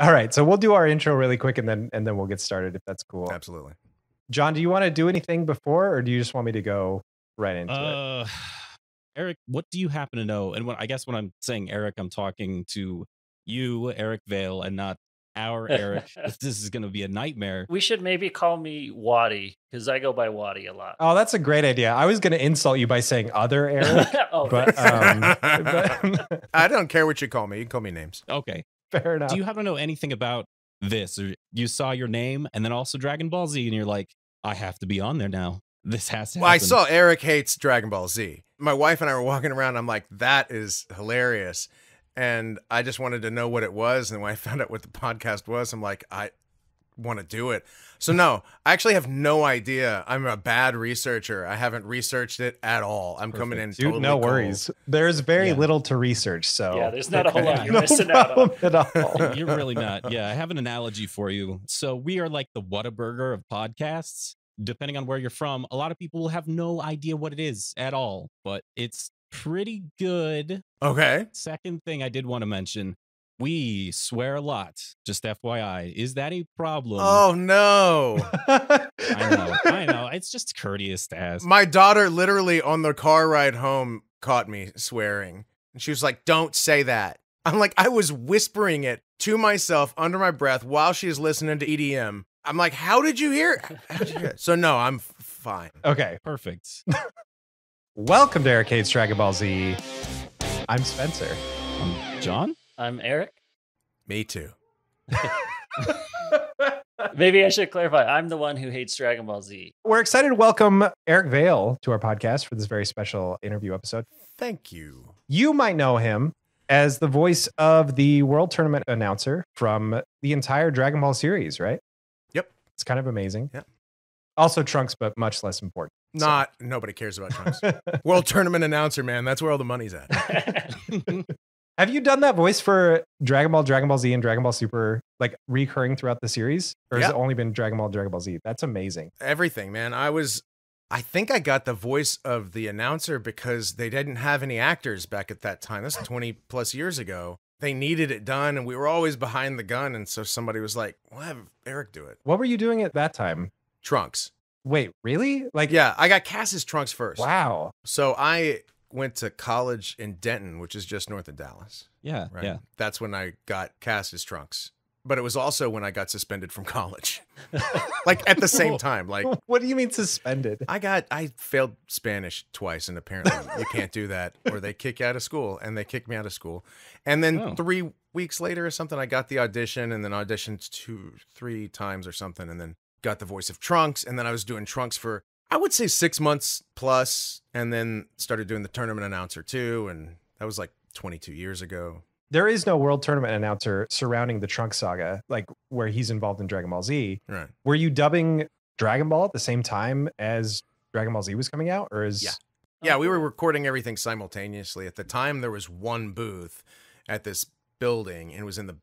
All right, so we'll do our intro really quick, and then we'll get started, if that's cool. Absolutely. John, do you want to do anything before, or do you just want me to go right into it? Eric, what do you happen to know? And I guess when I'm saying Eric, I'm talking to you, Eric Vale, and not our Eric. This is going to be a nightmare. We should maybe call me Waddy, because I go by Waddy a lot. Oh, that's a great idea. I was going to insult you by saying other Eric. but I don't care what you call me. You can call me names. Okay. Fair enough. Do you happen to know anything about this? Or you saw your name and then also Dragon Ball Z and you're like, I have to be on there now. This has to happen. Well, I saw Eric hates Dragon Ball Z. My wife and I were walking around. And I'm like, that is hilarious. And I just wanted to know what it was. And when I found out what the podcast was, I'm like, I want to do it. So no, I actually have no idea. I'm a bad researcher. I haven't researched it at all. I'm coming in totally Dude, no worries. There's very little to research. So yeah, there's not a whole lot you're missing out on. At all. You're really not. Yeah, I have an analogy for you. So we are like the Whataburger of podcasts. Depending on where you're from, a lot of people will have no idea what it is at all, but it's pretty good. Okay. Second thing I did want to mention, we swear a lot, just FYI. Is that a problem? Oh, no. I know. It's just courteous to ask. My daughter literally on the car ride home caught me swearing. And she was like, don't say that. I'm like, I was whispering it to myself under my breath while she's listening to EDM. I'm like, how did you hear? So no, I'm fine. Okay, perfect. Welcome to Eric Hates Dragon Ball Z. I'm Spencer. I'm John. I'm Eric. Me too. Maybe I should clarify. I'm the one who hates Dragon Ball Z. We're excited to welcome Eric Vale to our podcast for this very special interview episode. Thank you. You might know him as the voice of the World Tournament announcer from the entire Dragon Ball series, right? Yep. It's kind of amazing. Yeah. Also Trunks, but much less important. Nobody cares about Trunks. World Tournament announcer, man. That's where all the money's at. Have you done that voice for Dragon Ball, Dragon Ball Z, and Dragon Ball Super, like recurring throughout the series? Or has it only been Dragon Ball, Dragon Ball Z? That's amazing. Everything, man. I think I got the voice of the announcer because they didn't have any actors back at that time. That's 20 plus years ago. They needed it done, and we were always behind the gun. And so somebody was like, well, have Eric do it. What were you doing at that time? Trunks. Wait, really? Like, yeah, I got cast as Trunks first. Wow. So I went to college in Denton, which is just north of Dallas. Yeah, right? Yeah. That's when I got cast as Trunks. But it was also when I got suspended from college. Like at the same time. Like, what do you mean suspended? I failed Spanish twice, and apparently you can't do that or they kick you out of school, and they kicked me out of school. And then 3 weeks later or something, I got the audition, and then auditioned 2-3 times or something, and then got the voice of Trunks. And then I was doing Trunks for, I would say, 6 months plus, and then started doing the tournament announcer too. And that was like 22 years ago. There is no World Tournament announcer surrounding the Trunks saga, like where he's involved in Dragon Ball Z. Right. Were you dubbing Dragon Ball at the same time as Dragon Ball Z was coming out? Or is... Yeah, we were recording everything simultaneously. At the time, there was one booth at this building, and it was in the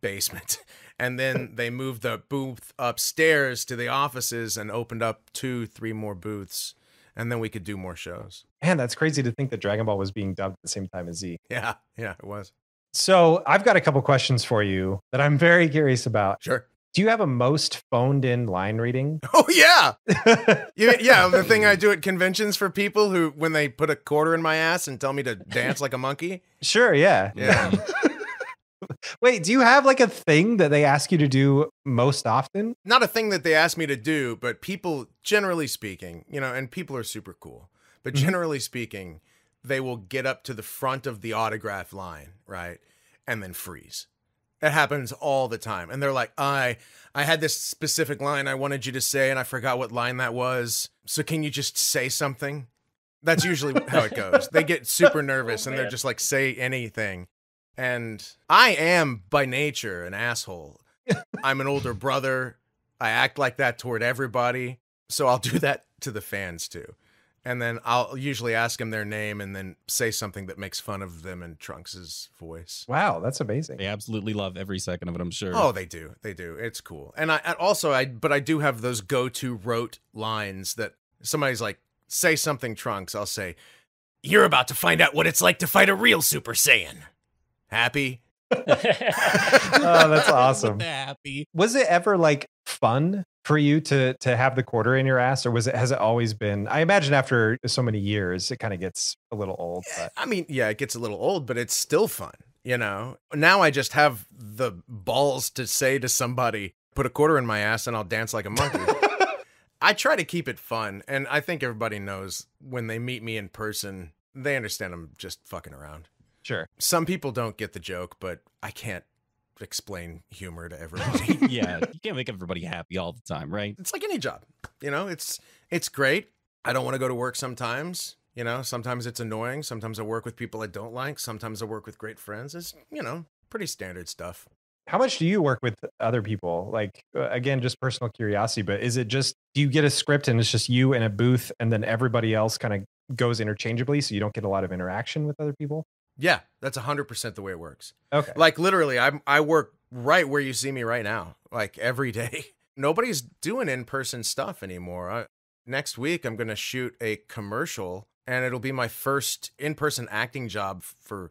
basement. And then they moved the booth upstairs to the offices and opened up 2-3 more booths. And then we could do more shows. Man, that's crazy to think that Dragon Ball was being dubbed at the same time as Z. Yeah, it was. So I've got a couple questions for you that I'm very curious about. Sure. Do you have a most phoned in line reading? Oh, yeah. Yeah. The thing I do at conventions for people who, when they put a quarter in my ass and tell me to dance like a monkey. Sure. Yeah. Yeah. Wait, do you have like a thing that they ask you to do most often? Not a thing that they ask me to do, but people, generally speaking, you know, and people are super cool, but generally speaking, they will get up to the front of the autograph line, right? And then freeze. It happens all the time. And they're like, I had this specific line I wanted you to say, and I forgot what line that was. So can you just say something? That's usually how it goes. They get super nervous, and they're just like, say anything. And I am, by nature, an asshole. I'm an older brother. I act like that toward everybody. So I'll do that to the fans, too. And then I'll usually ask them their name and then say something that makes fun of them in Trunks' voice. Wow, that's amazing. They absolutely love every second of it, I'm sure. Oh, they do. They do. It's cool. And I do have those go-to rote lines that somebody's like, say something, Trunks. I'll say, you're about to find out what it's like to fight a real Super Saiyan. Happy? Oh, that's awesome. Happy. Was it ever like fun for you to have the quarter in your ass, or was it, has it always been, I imagine after so many years, it kind of gets a little old. But. I mean, yeah, it gets a little old, but it's still fun. You know, now I just have the balls to say to somebody, put a quarter in my ass and I'll dance like a monkey. I try to keep it fun. And I think everybody knows when they meet me in person, they understand I'm just fucking around. Sure. Some people don't get the joke, but I can't explain humor to everybody. Yeah, you can't make everybody happy all the time, right? It's like any job, you know, it's great. I don't want to go to work sometimes, you know, sometimes it's annoying. Sometimes I work with people I don't like. Sometimes I work with great friends. It's, you know, pretty standard stuff. How much do you work with other people? Like, again, just personal curiosity, but is it just, do you get a script and it's just you in a booth and then everybody else kind of goes interchangeably, so you don't get a lot of interaction with other people? Yeah, that's 100% the way it works. Okay. Like literally, I work right where you see me right now, like every day. Nobody's doing in-person stuff anymore. Next week, I'm going to shoot a commercial, and it'll be my first in-person acting job for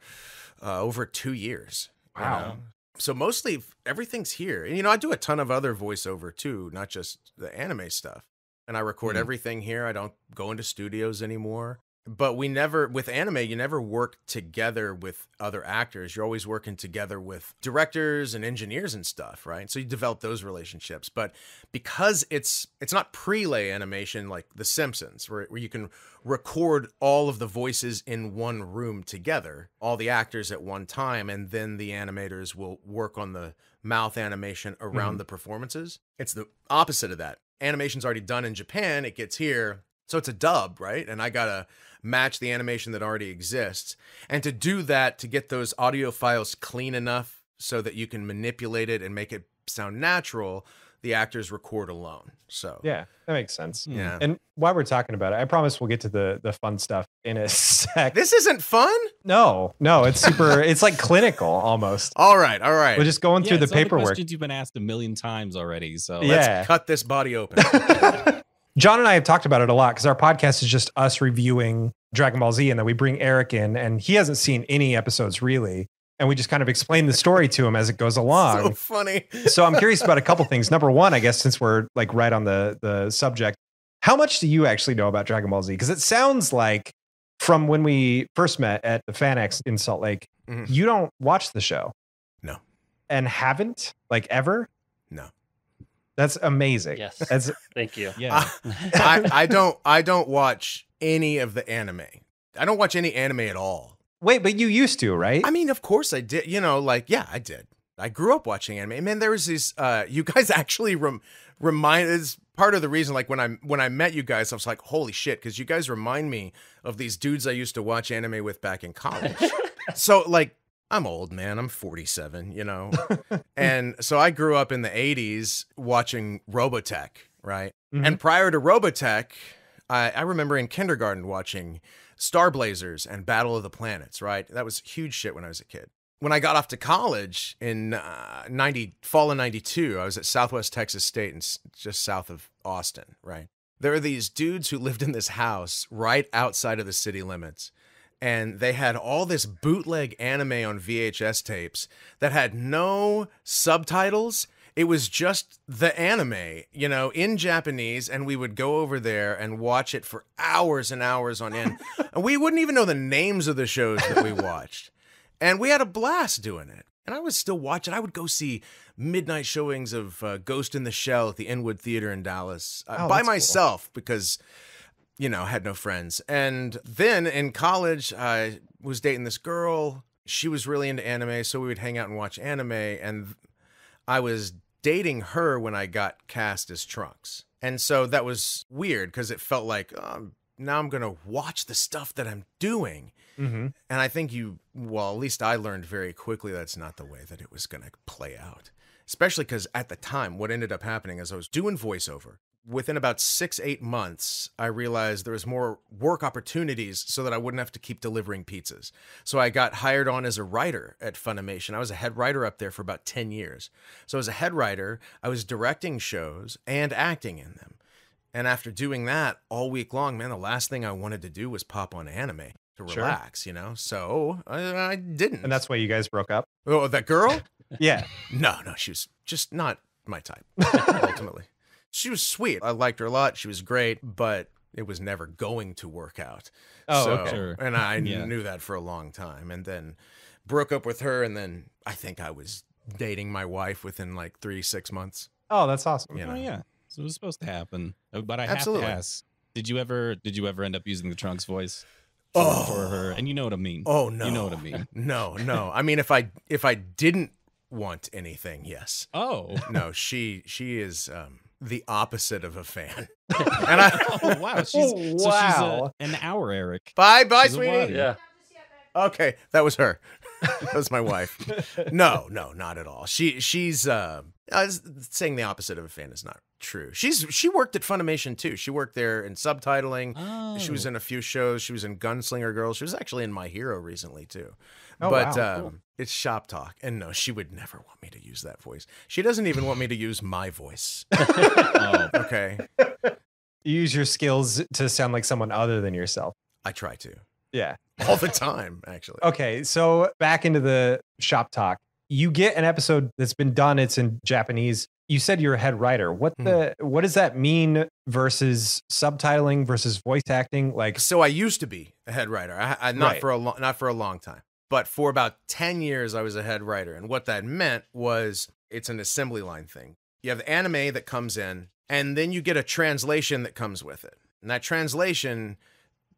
over 2 years. Wow. You know? So mostly everything's here. And, you know, I do a ton of other voiceover too, not just the anime stuff. And I record everything here. I don't go into studios anymore. But we never, with anime, you never work together with other actors. You're always working together with directors and engineers and stuff, right? So you develop those relationships. But because it's not prelay animation like The Simpsons, where you can record all of the voices in one room together, all the actors at one time, and then the animators will work on the mouth animation around the performances. It's the opposite of that. Animation's already done in Japan. It gets here. So it's a dub, right? And I gotta match the animation that already exists. And to do that, to get those audio files clean enough so that you can manipulate it and make it sound natural, the actors record alone. So yeah, that makes sense. Yeah. And while we're talking about it, I promise we'll get to the fun stuff in a sec. This isn't fun? No, no, it's super, it's like clinical almost. All right, all right. We're just going through the paperwork. All the questions you've been asked a million times already, so let's cut this body open. John and I have talked about it a lot because our podcast is just us reviewing Dragon Ball Z, and then we bring Eric in, and he hasn't seen any episodes really, and we just kind of explain the story to him as it goes along. So funny. So I'm curious about a couple things. Number one, I guess since we're like right on the subject, how much do you actually know about Dragon Ball Z? Because it sounds like from when we first met at the FanX in Salt Lake, you don't watch the show. No. And haven't like ever? No. That's amazing. Yes. That's, thank you. Yeah. I don't watch any of the anime. I don't watch any anime at all. Wait, but you used to, right? I mean, of course I did. You know, like, yeah, I did. I grew up watching anime. Man, there was these, you guys actually remind, it's part of the reason, like when I met you guys, I was like, holy shit. 'Cause you guys remind me of these dudes I used to watch anime with back in college. So like, I'm old, man. I'm 47, you know? And so I grew up in the 80s watching Robotech, right? And prior to Robotech, I remember in kindergarten watching Star Blazers and Battle of the Planets, right? That was huge shit when I was a kid. When I got off to college in fall of 92, I was at Southwest Texas State and just south of Austin, right? There are these dudes who lived in this house right outside of the city limits. And they had all this bootleg anime on VHS tapes that had no subtitles. It was just the anime, you know, in Japanese. And we would go over there and watch it for hours and hours on end. And we wouldn't even know the names of the shows that we watched. And we had a blast doing it. And I was still watching. I would go see midnight showings of Ghost in the Shell at the Inwood Theater in Dallas by myself because... you know, had no friends. And then in college, I was dating this girl. She was really into anime, so we would hang out and watch anime. And I was dating her when I got cast as Trunks. And so that was weird because it felt like, oh, now I'm going to watch the stuff that I'm doing. And I think well, at least I learned very quickly that's not the way that it was going to play out. Especially because at the time, what ended up happening is I was doing voiceover. Within about 6 to 8 months, I realized there was more work opportunities so that I wouldn't have to keep delivering pizzas. So I got hired on as a writer at Funimation. I was a head writer up there for about 10 years. So as a head writer, I was directing shows and acting in them. And after doing that all week long, man, the last thing I wanted to do was pop on anime. to relax, you know? So I didn't. And that's why you guys broke up? Oh, that girl? Yeah. No, she was just not my type, ultimately. She was sweet. I liked her a lot. She was great, but it was never going to work out. Oh, so, okay. And I knew that for a long time. And then broke up with her, and then I think I was dating my wife within like 3 to 6 months. Oh, that's awesome. You know? Yeah. So it was supposed to happen. But I have to ask, did you ever end up using the Trunks voice for her? And you know what I mean. Oh, no. You know what I mean. No. I mean, if I didn't want anything, yes. Oh. No, she is the opposite of a fan. And I oh, wow, so she's an hour Eric. Bye, sweetie. Yeah. Okay, that was her. That was my wife. No, not at all. She's saying the opposite of a fan is not true. She worked at Funimation too. She worked there in subtitling. Oh. She was in a few shows. She was in Gunslinger Girls. She was actually in My Hero recently too. Oh, but wow. Cool. It's shop talk, and no, she would never want me to use that voice. She doesn't even want me to use my voice. Oh. Okay. You use your skills to sound like someone other than yourself. I try to. Yeah. All the time, actually. Okay, so back into the shop talk. You get an episode that's been done. It's in Japanese. You said you're a head writer. What does that mean versus subtitling versus voice acting? Like, so I used to be a head writer. Not for a long time, but for about 10 years I was a head writer. And what that meant was it's an assembly line thing. You have the anime that comes in, and then you get a translation that comes with it. And that translation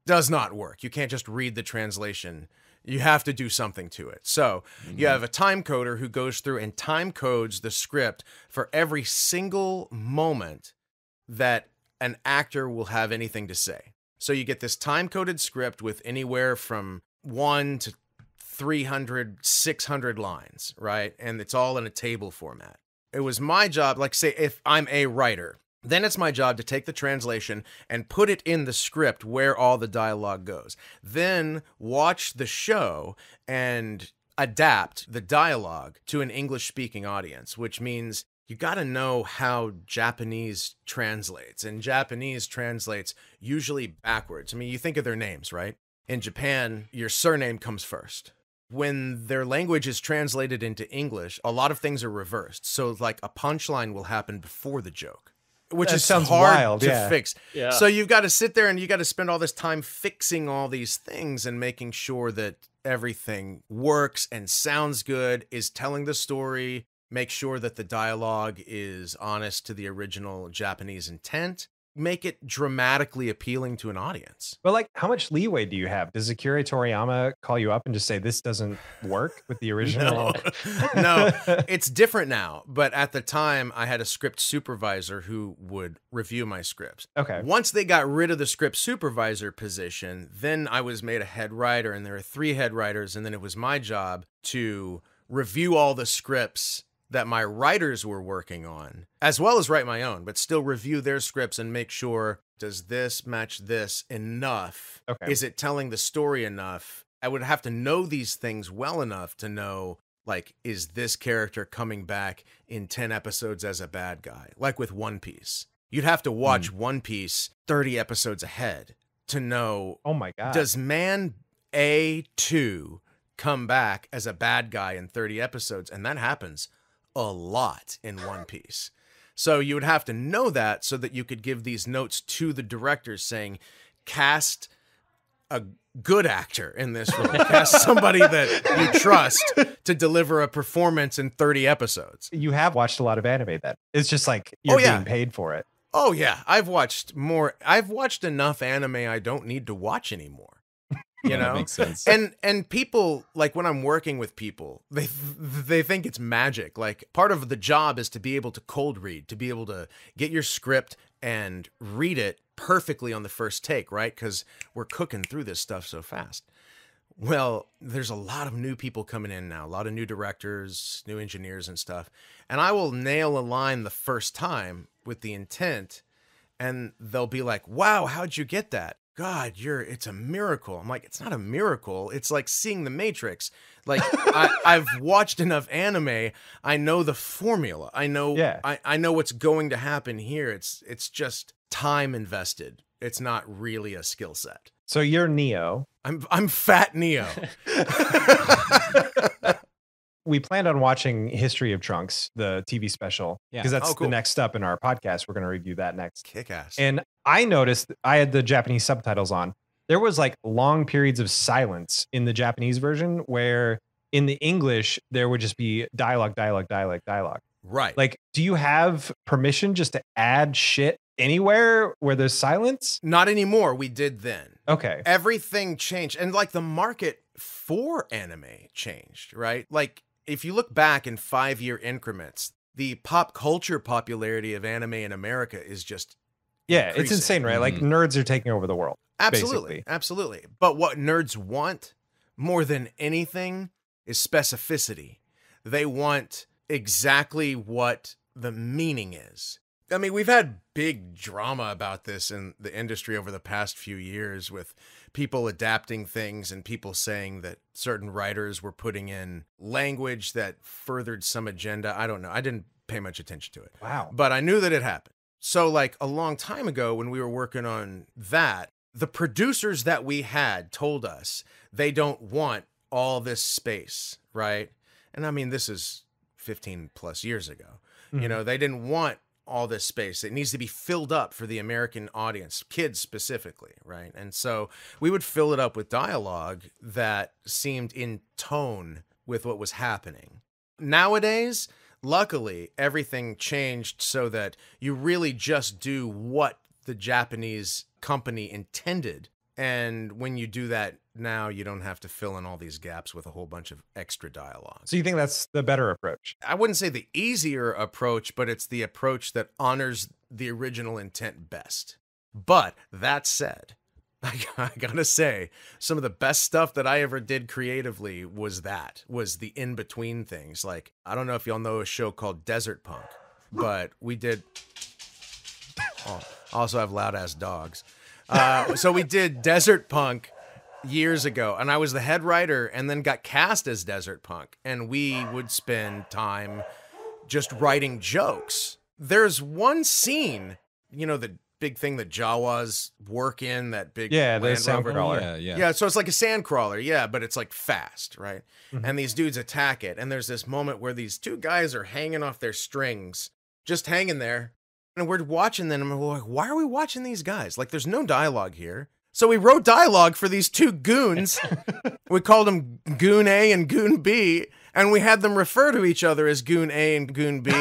does not work. You can't just read the translation. You have to do something to it. So you have a time coder who goes through and time codes the script for every single moment that an actor will have anything to say. So you get this time-coded script with anywhere from 1 to 300, 600 lines, right? And it's all in a table format. It was my job, like say if I'm a writer, then it's my job to take the translation and put it in the script where all the dialogue goes. Then watch the show and adapt the dialogue to an English-speaking audience, which means you got to know how Japanese translates. And Japanese translates usually backwards. I mean, you think of their names, right? In Japan, your surname comes first. When their language is translated into English, a lot of things are reversed. So like a punchline will happen before the joke. Which is hard to fix. Yeah. So you've got to sit there and you got to spend all this time fixing all these things and making sure that everything works and sounds good, is telling the story, make sure that the dialogue is honest to the original Japanese intent, make it dramatically appealing to an audience. But like, how much leeway do you have? Does Akira Toriyama call you up and just say, this doesn't work with the original? No, it's different now. But at the time I had a script supervisor who would review my scripts. Okay. Once they got rid of the script supervisor position, then I was made a head writer, and there were 3 head writers. And then it was my job to review all the scripts that my writers were working on, as well as write my own, but still review their scripts and make sure, does this match this enough? Okay. Is it telling the story enough? I would have to know these things well enough to know, like, is this character coming back in 10 episodes as a bad guy? Like with One Piece. You'd have to watch One Piece 30 episodes ahead to know, oh my God, does man A2 come back as a bad guy in 30 episodes? And that happens a lot in One Piece. So you would have to know that so that you could give these notes to the directors saying, cast a good actor in this role. Cast somebody that you trust to deliver a performance in 30 episodes. You have watched a lot of anime then. It's just like you're being paid for it. Oh yeah, I've watched enough anime I don't need to watch anymore. You know, makes sense. And people, like when I'm working with people, they think it's magic. Like part of the job is to be able to cold read, to be able to get your script and read it perfectly on the first take, right? Because we're cooking through this stuff so fast. Well, there's a lot of new people coming in now, a lot of new directors, new engineers and stuff. And I will nail a line the first time with the intent, and they'll be like, wow, how'd you get that? God, it's a miracle. I'm like, it's not a miracle. It's like seeing The Matrix. Like I've watched enough anime. I know the formula. I know, I know what's going to happen here. It's just time invested. It's not really a skill set. So you're Neo. I'm fat Neo. We planned on watching History of Trunks, the TV special, because that's the next up in our podcast. We're going to review that next. Kick ass. And I noticed I had the Japanese subtitles on. There was like long periods of silence in the Japanese version, where in the English, there would just be dialogue, dialogue, dialogue, dialogue. Right. Like, do you have permission just to add shit anywhere where there's silence? Not anymore. We did then. Okay. Everything changed. And like the market for anime changed, right? Like, if you look back in 5-year increments, the pop culture popularity of anime in America is just increasing. It's insane, right? Like nerds are taking over the world. Absolutely. Basically. Absolutely. But what nerds want more than anything is specificity. They want exactly what the meaning is. I mean, we've had big drama about this in the industry over the past few years, with people adapting things and people saying that certain writers were putting in language that furthered some agenda. I don't know. I didn't pay much attention to it. Wow. But I knew that it happened. So like a long time ago when we were working on that, the producers that we had told us they don't want all this space, right? And I mean, this is 15 plus years ago. Mm-hmm. You know, they didn't want all this space. It needs to be filled up for the American audience, kids specifically, right? And so we would fill it up with dialogue that seemed in tone with what was happening. Nowadays, luckily, everything changed so that you really just do what the Japanese company intended. And when you do that now, you don't have to fill in all these gaps with a whole bunch of extra dialogue. So you think that's the better approach? I wouldn't say the easier approach, but it's the approach that honors the original intent best. But that said, I gotta say, some of the best stuff that I ever did creatively was the in-between things. Like, I don't know if y'all know a show called Desert Punk, but we did... Oh, also have loud-ass dogs. So we did Desert Punk years ago, and I was the head writer and then got cast as Desert Punk, and we would spend time just writing jokes. There's one scene, you know, the big thing that Jawas work in, that big sandcrawler. Yeah, so it's like a sandcrawler, but it's like fast, right? Mm-hmm. And these dudes attack it, and there's this moment where these two guys are hanging off their strings, just hanging there. And we're watching them, and we're like, why are we watching these guys? Like, there's no dialogue here. So we wrote dialogue for these two goons. We called them Goon A and Goon B, and we had them refer to each other as Goon A and Goon B.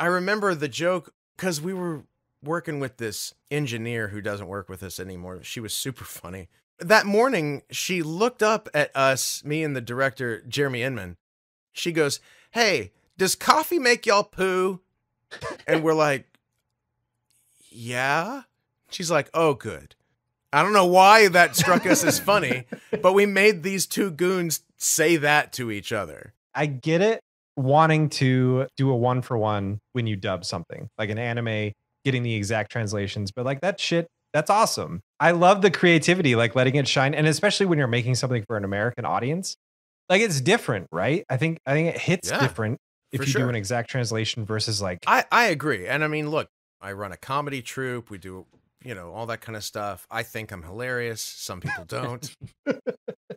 I remember the joke, because we were working with this engineer who doesn't work with us anymore. She was super funny. That morning, she looked up at us, me and the director, Jeremy Inman. She goes, "Hey, does coffee make y'all poo?" And we're like, yeah. She's like, oh, good. I don't know why that struck us as funny, but we made these two goons say that to each other. I get it, wanting to do a one-for-one when you dub something, like an anime, getting the exact translations. But like that shit, that's awesome. I love the creativity, like letting it shine. And especially when you're making something for an American audience, like it's different, right? I think it hits different. If you do an exact translation versus like... I agree. And I mean, look, I run a comedy troupe. We do, you know, all that kind of stuff. I think I'm hilarious. Some people don't.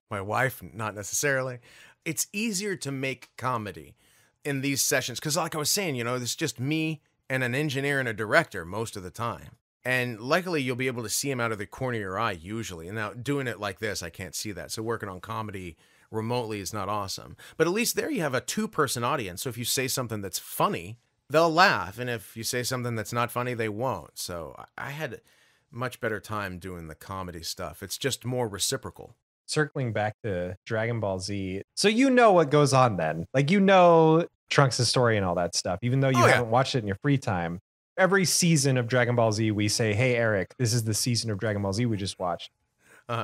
My wife, not necessarily. It's easier to make comedy in these sessions. Because like I was saying, you know, it's just me and an engineer and a director most of the time. And luckily, you'll be able to see him out of the corner of your eye usually. And now doing it like this, I can't see that. So working on comedy... remotely is not awesome, but at least there you have a two-person audience. So if you say something that's funny, they'll laugh, and if you say something that's not funny, they won't. So I had much better time doing the comedy stuff. It's just more reciprocal. Circling back to Dragon Ball Z, so you know what goes on then, like you know Trunks' story and all that stuff, even though you haven't watched it in your free time. Every season of Dragon Ball Z, we say, "Hey Eric, this is the season of Dragon Ball Z we just watched."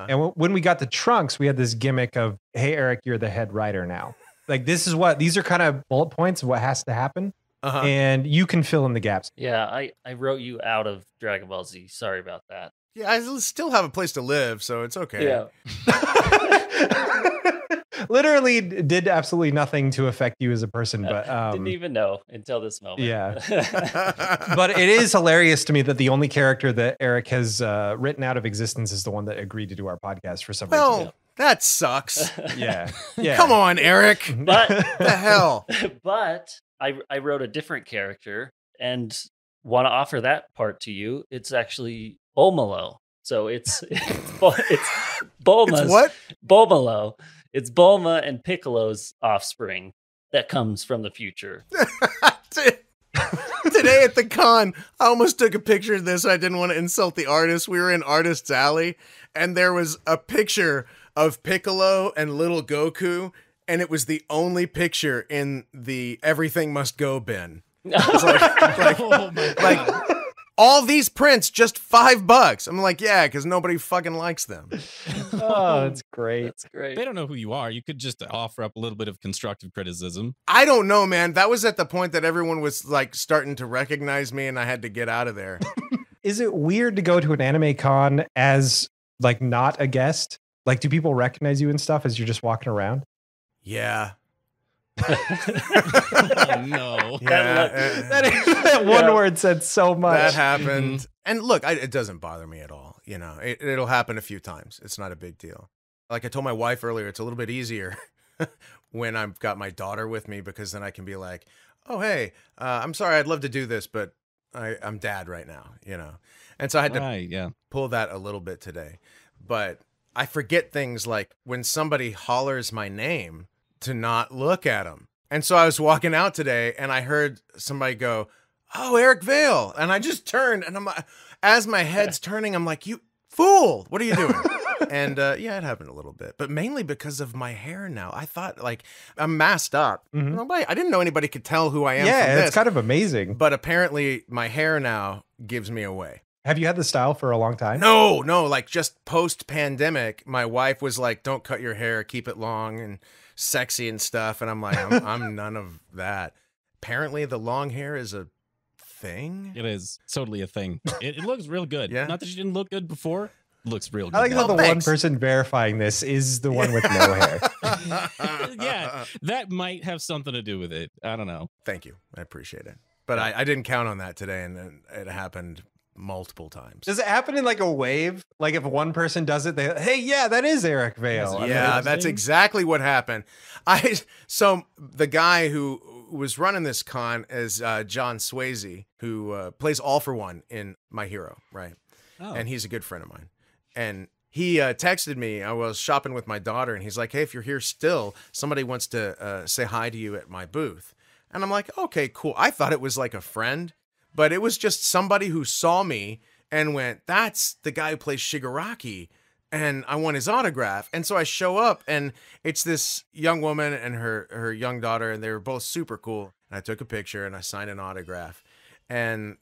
And when we got to Trunks, we had this gimmick of, hey, Eric, you're the head writer now. Like, this is what, these are kind of bullet points of what has to happen. And you can fill in the gaps. Yeah, I wrote you out of Dragon Ball Z. Sorry about that. Yeah, I still have a place to live, so it's okay. Yeah. literally did absolutely nothing to affect you as a person, but didn't even know until this moment. Yeah. But it is hilarious to me that the only character that Eric has written out of existence is the one that agreed to do our podcast for some reason. That sucks. Yeah. Yeah. Come on, Eric. But the hell. But I wrote a different character and want to offer that part to you. It's actually Bulmalo. So it's Bulma's. It's what? Bulmalo. It's Bulma and Piccolo's offspring that comes from the future. Today at the con, I almost took a picture of this. I didn't want to insult the artist. We were in Artist's Alley, and there was a picture of Piccolo and little Goku, and it was the only picture in the Everything Must Go bin. It's like, oh my God. Like all these prints, just $5. I'm like, yeah, because nobody fucking likes them. Oh, that's great. That's great. They don't know who you are. You could just offer up a little bit of constructive criticism. I don't know, man. That was at the point that everyone was like starting to recognize me, and I had to get out of there. Is it weird to go to an anime con as like not a guest? Like, do people recognize you and stuff as you're just walking around? Yeah. Oh, no. Yeah, that one word said so much. That happened. And look, it doesn't bother me at all. You know, it'll happen a few times. It's not a big deal. Like I told my wife earlier, it's a little bit easier when I've got my daughter with me, because then I can be like, oh, hey, I'm sorry. I'd love to do this, but I'm dad right now, you know? And so I had to pull that a little bit today, but I forget things like when somebody hollers my name to not look at him. And so I was walking out today and I heard somebody go, oh, Eric Vale. And I just turned, and I'm as my head's turning, I'm like, you fool, what are you doing? And yeah, it happened a little bit, but mainly because of my hair now. I thought like I'm masked up. Mm-hmm. I didn't know anybody could tell who I am. Yeah, it's kind of amazing. But apparently my hair now gives me away. Have you had the style for a long time? No, no. Like just post pandemic, my wife was like, don't cut your hair, keep it long and sexy and stuff. And I'm like, I'm none of that. Apparently the long hair is a thing. It is totally a thing. It looks real good. Yeah. Not that you didn't look good before. Looks real good. I like how the one person verifying this is the one with no hair. Yeah, that might have something to do with it. I don't know. Thank you. I appreciate it. But I didn't count on that today, and it happened multiple times. Does it happen in like a wave? Like if one person does it, they, hey, yeah, that is Eric Vale. Yeah, that's exactly what happened. So the guy who was running this con is John Swayze, who plays All for One in My Hero, right? Oh. And he's a good friend of mine. And he texted me. I was shopping with my daughter, and he's like, hey, if you're here still, somebody wants to say hi to you at my booth. And I'm like, okay, cool. I thought it was like a friend, but it was just somebody who saw me and went, that's the guy who plays Shigaraki, and I want his autograph. And so I show up, and it's this young woman and her young daughter, and they were both super cool. And I took a picture, and I signed an autograph and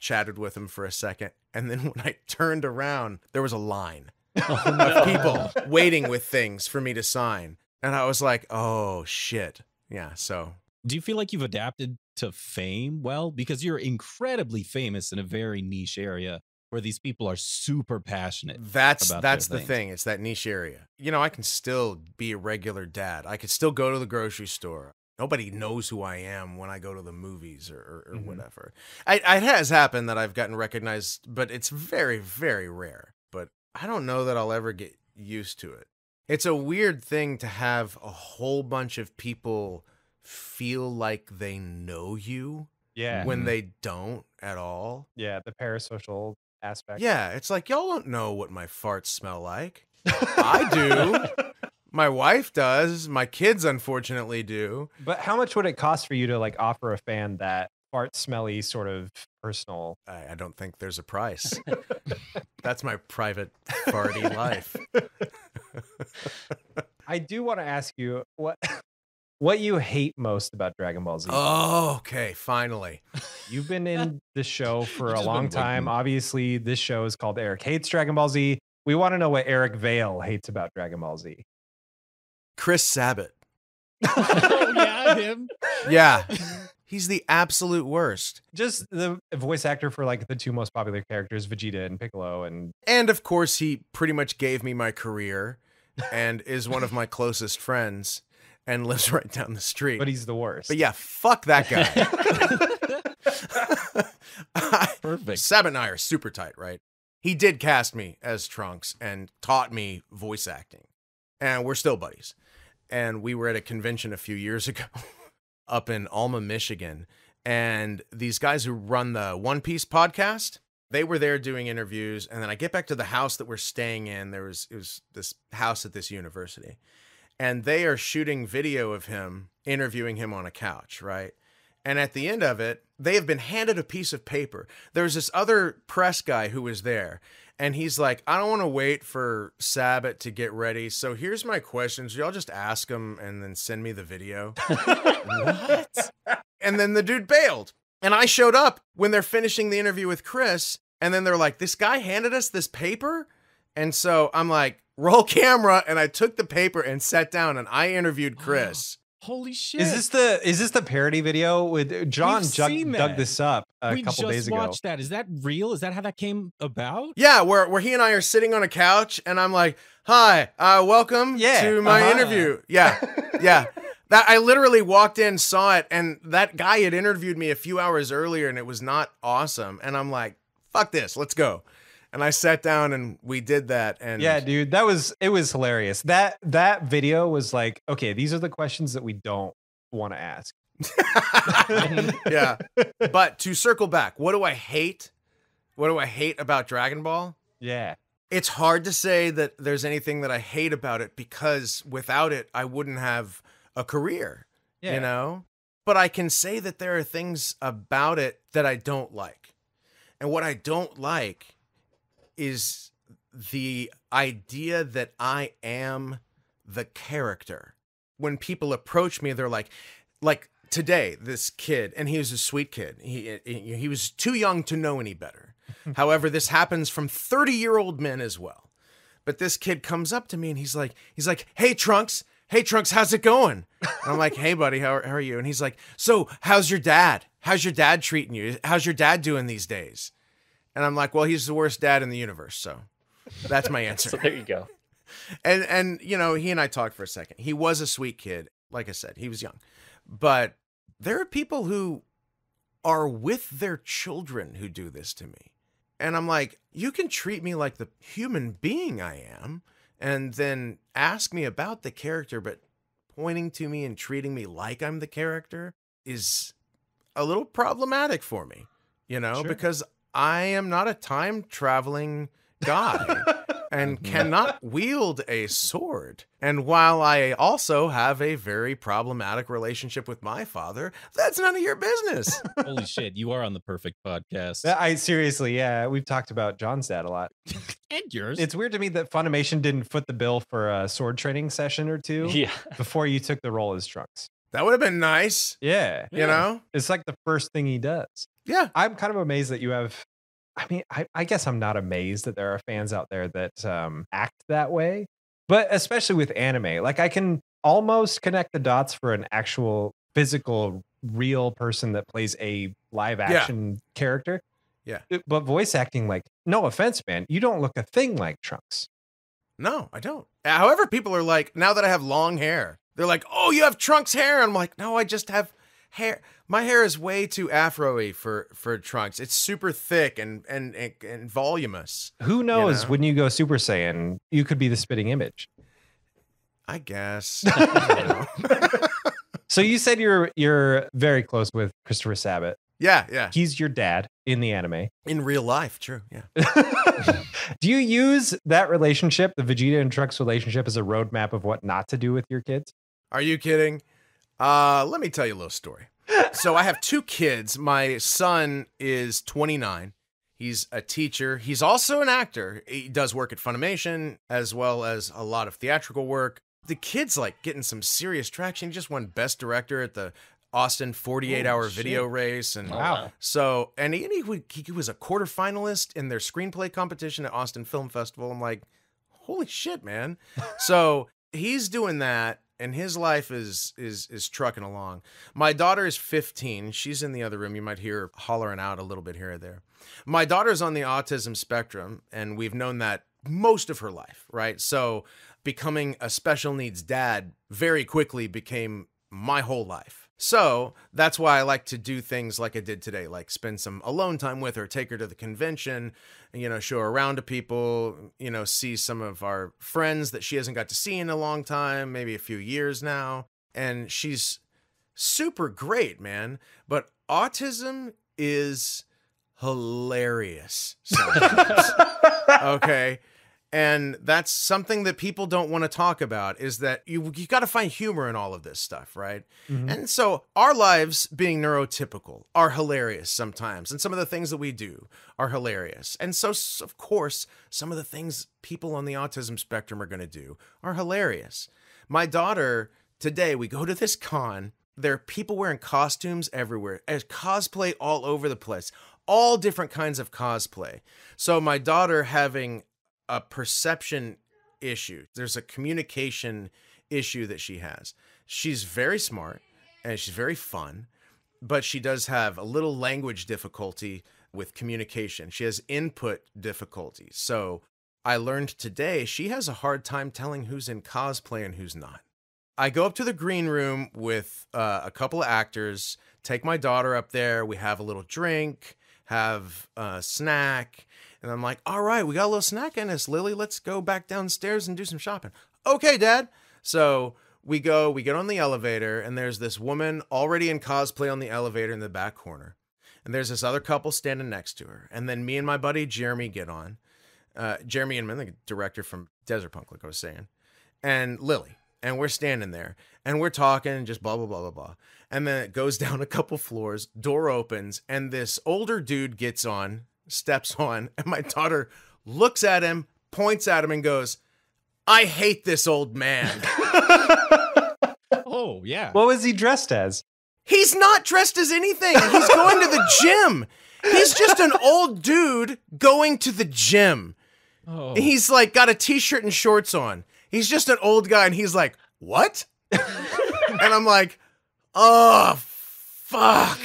chatted with him for a second. And then when I turned around, there was a line of people waiting with things for me to sign. And I was like, oh, shit. Yeah, so... Do you feel like you've adapted to fame well? Because you're incredibly famous in a very niche area where these people are super passionate. That's the thing. It's that niche area. You know, I can still be a regular dad. I could still go to the grocery store. Nobody knows who I am when I go to the movies or mm-hmm. whatever. It has happened that I've gotten recognized, but it's very, very rare. But I don't know that I'll ever get used to it. It's a weird thing to have a whole bunch of people feel like they know you when they don't at all. Yeah, the parasocial aspect. Yeah, it's like, y'all don't know what my farts smell like. I do. My wife does. My kids, unfortunately, do. But how much would it cost for you to like offer a fan that fart smelly sort of personal? I don't think there's a price. That's my private farty life. I do want to ask you what you hate most about Dragon Ball Z. Oh, okay, finally. You've been in the show for a long time. Obviously, this show is called Eric Hates Dragon Ball Z. We want to know what Eric Vale hates about Dragon Ball Z. Chris Sabat. Oh, yeah, him. Yeah. He's the absolute worst. Just the voice actor for like the two most popular characters, Vegeta and Piccolo. And of course, he pretty much gave me my career. and is one of my closest friends and lives right down the street. But he's the worst. But yeah, fuck that guy. Perfect. Sab and I are super tight, right? He did cast me as Trunks and taught me voice acting. And we're still buddies. And we were at a convention a few years ago up in Alma, Michigan. And these guys who run the One Piece podcast, they were there doing interviews. And then I get back to the house that we're staying in. It was this house at this university. And they are shooting video of him, interviewing him on a couch, right? And at the end of it, they have been handed a piece of paper. There's this other press guy who was there. And he's like, I don't want to wait for Sabat to get ready. So here's my questions. Y'all just ask him and then send me the video. What? And then the dude bailed. And I showed up when they're finishing the interview with Chris. And then they're like, this guy handed us this paper. And so I'm like, roll camera. And I took the paper and sat down and I interviewed Chris. Oh. Holy shit! Is this the parody video with John? Dug this up a couple days ago. We just watched that. Is that real? Is that how that came about? Yeah, where he and I are sitting on a couch, and I'm like, "Hi, welcome to my interview." Yeah, yeah. That I literally walked in, saw it, and that guy had interviewed me a few hours earlier, and it was not awesome. And I'm like, "Fuck this, let's go." And I sat down and we did that. And yeah, dude, it was hilarious. That video was like, okay, these are the questions that we don't want to ask. Yeah. But to circle back, what do I hate? What do I hate about Dragon Ball? Yeah. It's hard to say that there's anything that I hate about it because without it, I wouldn't have a career, yeah. You know? But I can say that there are things about it that I don't like. And what I don't like is the idea that I am the character. When people approach me, they're like today, this kid, and he was a sweet kid. He was too young to know any better. However, this happens from 30-year-old men as well. But this kid comes up to me and he's like, hey Trunks, how's it going? And I'm like, hey buddy, how are you? And he's like, so how's your dad? How's your dad treating you? How's your dad doing these days? And I'm like, well, he's the worst dad in the universe. So that's my answer. So there you go. And, you know, he and I talked for a second. He was a sweet kid. Like I said, he was young. But there are people who are with their children who do this to me. And I'm like, you can treat me like the human being I am and then ask me about the character. But pointing to me and treating me like I'm the character is a little problematic for me, you know, sure. Because I am not a time-traveling guy and cannot wield a sword. And while I also have a very problematic relationship with my father, that's none of your business. Holy shit, you are on the perfect podcast. I seriously, yeah, we've talked about John's dad a lot. And yours. It's weird to me that Funimation didn't foot the bill for a sword training session or two before you took the role as Trunks. That would have been nice. Yeah. You know? It's like the first thing he does. Yeah. I'm kind of amazed that you have, I mean, I guess I'm not amazed that there are fans out there that act that way, but especially with anime, like I can almost connect the dots for an actual physical, real person that plays a live action character. Yeah. But voice acting, like, no offense, man, you don't look a thing like Trunks. No, I don't. However, people are like, now that I have long hair, they're like, oh, you have Trunks hair. I'm like, no, I just have hair. My hair is way too afro-y for Trunks. It's super thick and voluminous. Who knows, you know? When you go Super Saiyan, you could be the spitting image. I guess. I don't know. So you said you're very close with Christopher Sabat. Yeah, yeah. He's your dad in the anime. In real life, true, yeah. Do you use that relationship, the Vegeta and Trunks relationship, as a roadmap of what not to do with your kids? Are you kidding? Let me tell you a little story. So I have two kids. My son is 29. He's a teacher. He's also an actor. He does work at Funimation as well as a lot of theatrical work. The kid's like getting some serious traction. He just won Best Director at the Austin 48-hour video race. And wow. So, and he was a quarterfinalist in their screenplay competition at Austin Film Festival. I'm like, holy shit, man. So he's doing that. And his life is trucking along. My daughter is 15. She's in the other room. You might hear her hollering out a little bit here or there. My daughter's on the autism spectrum, and we've known that most of her life, right? So becoming a special needs dad very quickly became my whole life. So that's why I like to do things like I did today, like spend some alone time with her, take her to the convention, you know, show her around to people, you know, see some of our friends that she hasn't got to see in a long time, maybe a few years now. And she's super great, man. But autism is hilarious sometimes. Okay. And that's something that people don't want to talk about, is that you got to find humor in all of this stuff, right? Mm-hmm. And so our lives being neurotypical are hilarious sometimes. And some of the things that we do are hilarious. And so, of course, some of the things people on the autism spectrum are going to do are hilarious. My daughter, today, we go to this con. There are people wearing costumes everywhere. There's cosplay all over the place. All different kinds of cosplay. So my daughter having a perception issue. There's a communication issue that she has. She's very smart and she's very fun, but she does have a little language difficulty with communication. She has input difficulties. So I learned today she has a hard time telling who's in cosplay and who's not. I go up to the green room with a couple of actors, take my daughter up there. We have a little drink, have a snack. And I'm like, all right, we got a little snack in us, Lily. Let's go back downstairs and do some shopping. Okay, Dad. So we go, we get on the elevator, and there's this woman already in cosplay on the elevator in the back corner. And there's this other couple standing next to her. And then me and my buddy Jeremy get on. Jeremy Inman, the director from Desert Punk, like I was saying. And Lily. And we're standing there, and we're talking, just blah, blah, blah, blah, blah. And then it goes down a couple floors, door opens, and this older dude gets on, steps on, and my daughter looks at him, points at him, and goes, "I hate this old man." Oh, yeah. What was he dressed as? He's not dressed as anything. He's going to the gym. He's just an old dude going to the gym. Oh. He's like got a t-shirt and shorts on. He's just an old guy, and he's like, "What?" And I'm like, "Oh, fuck."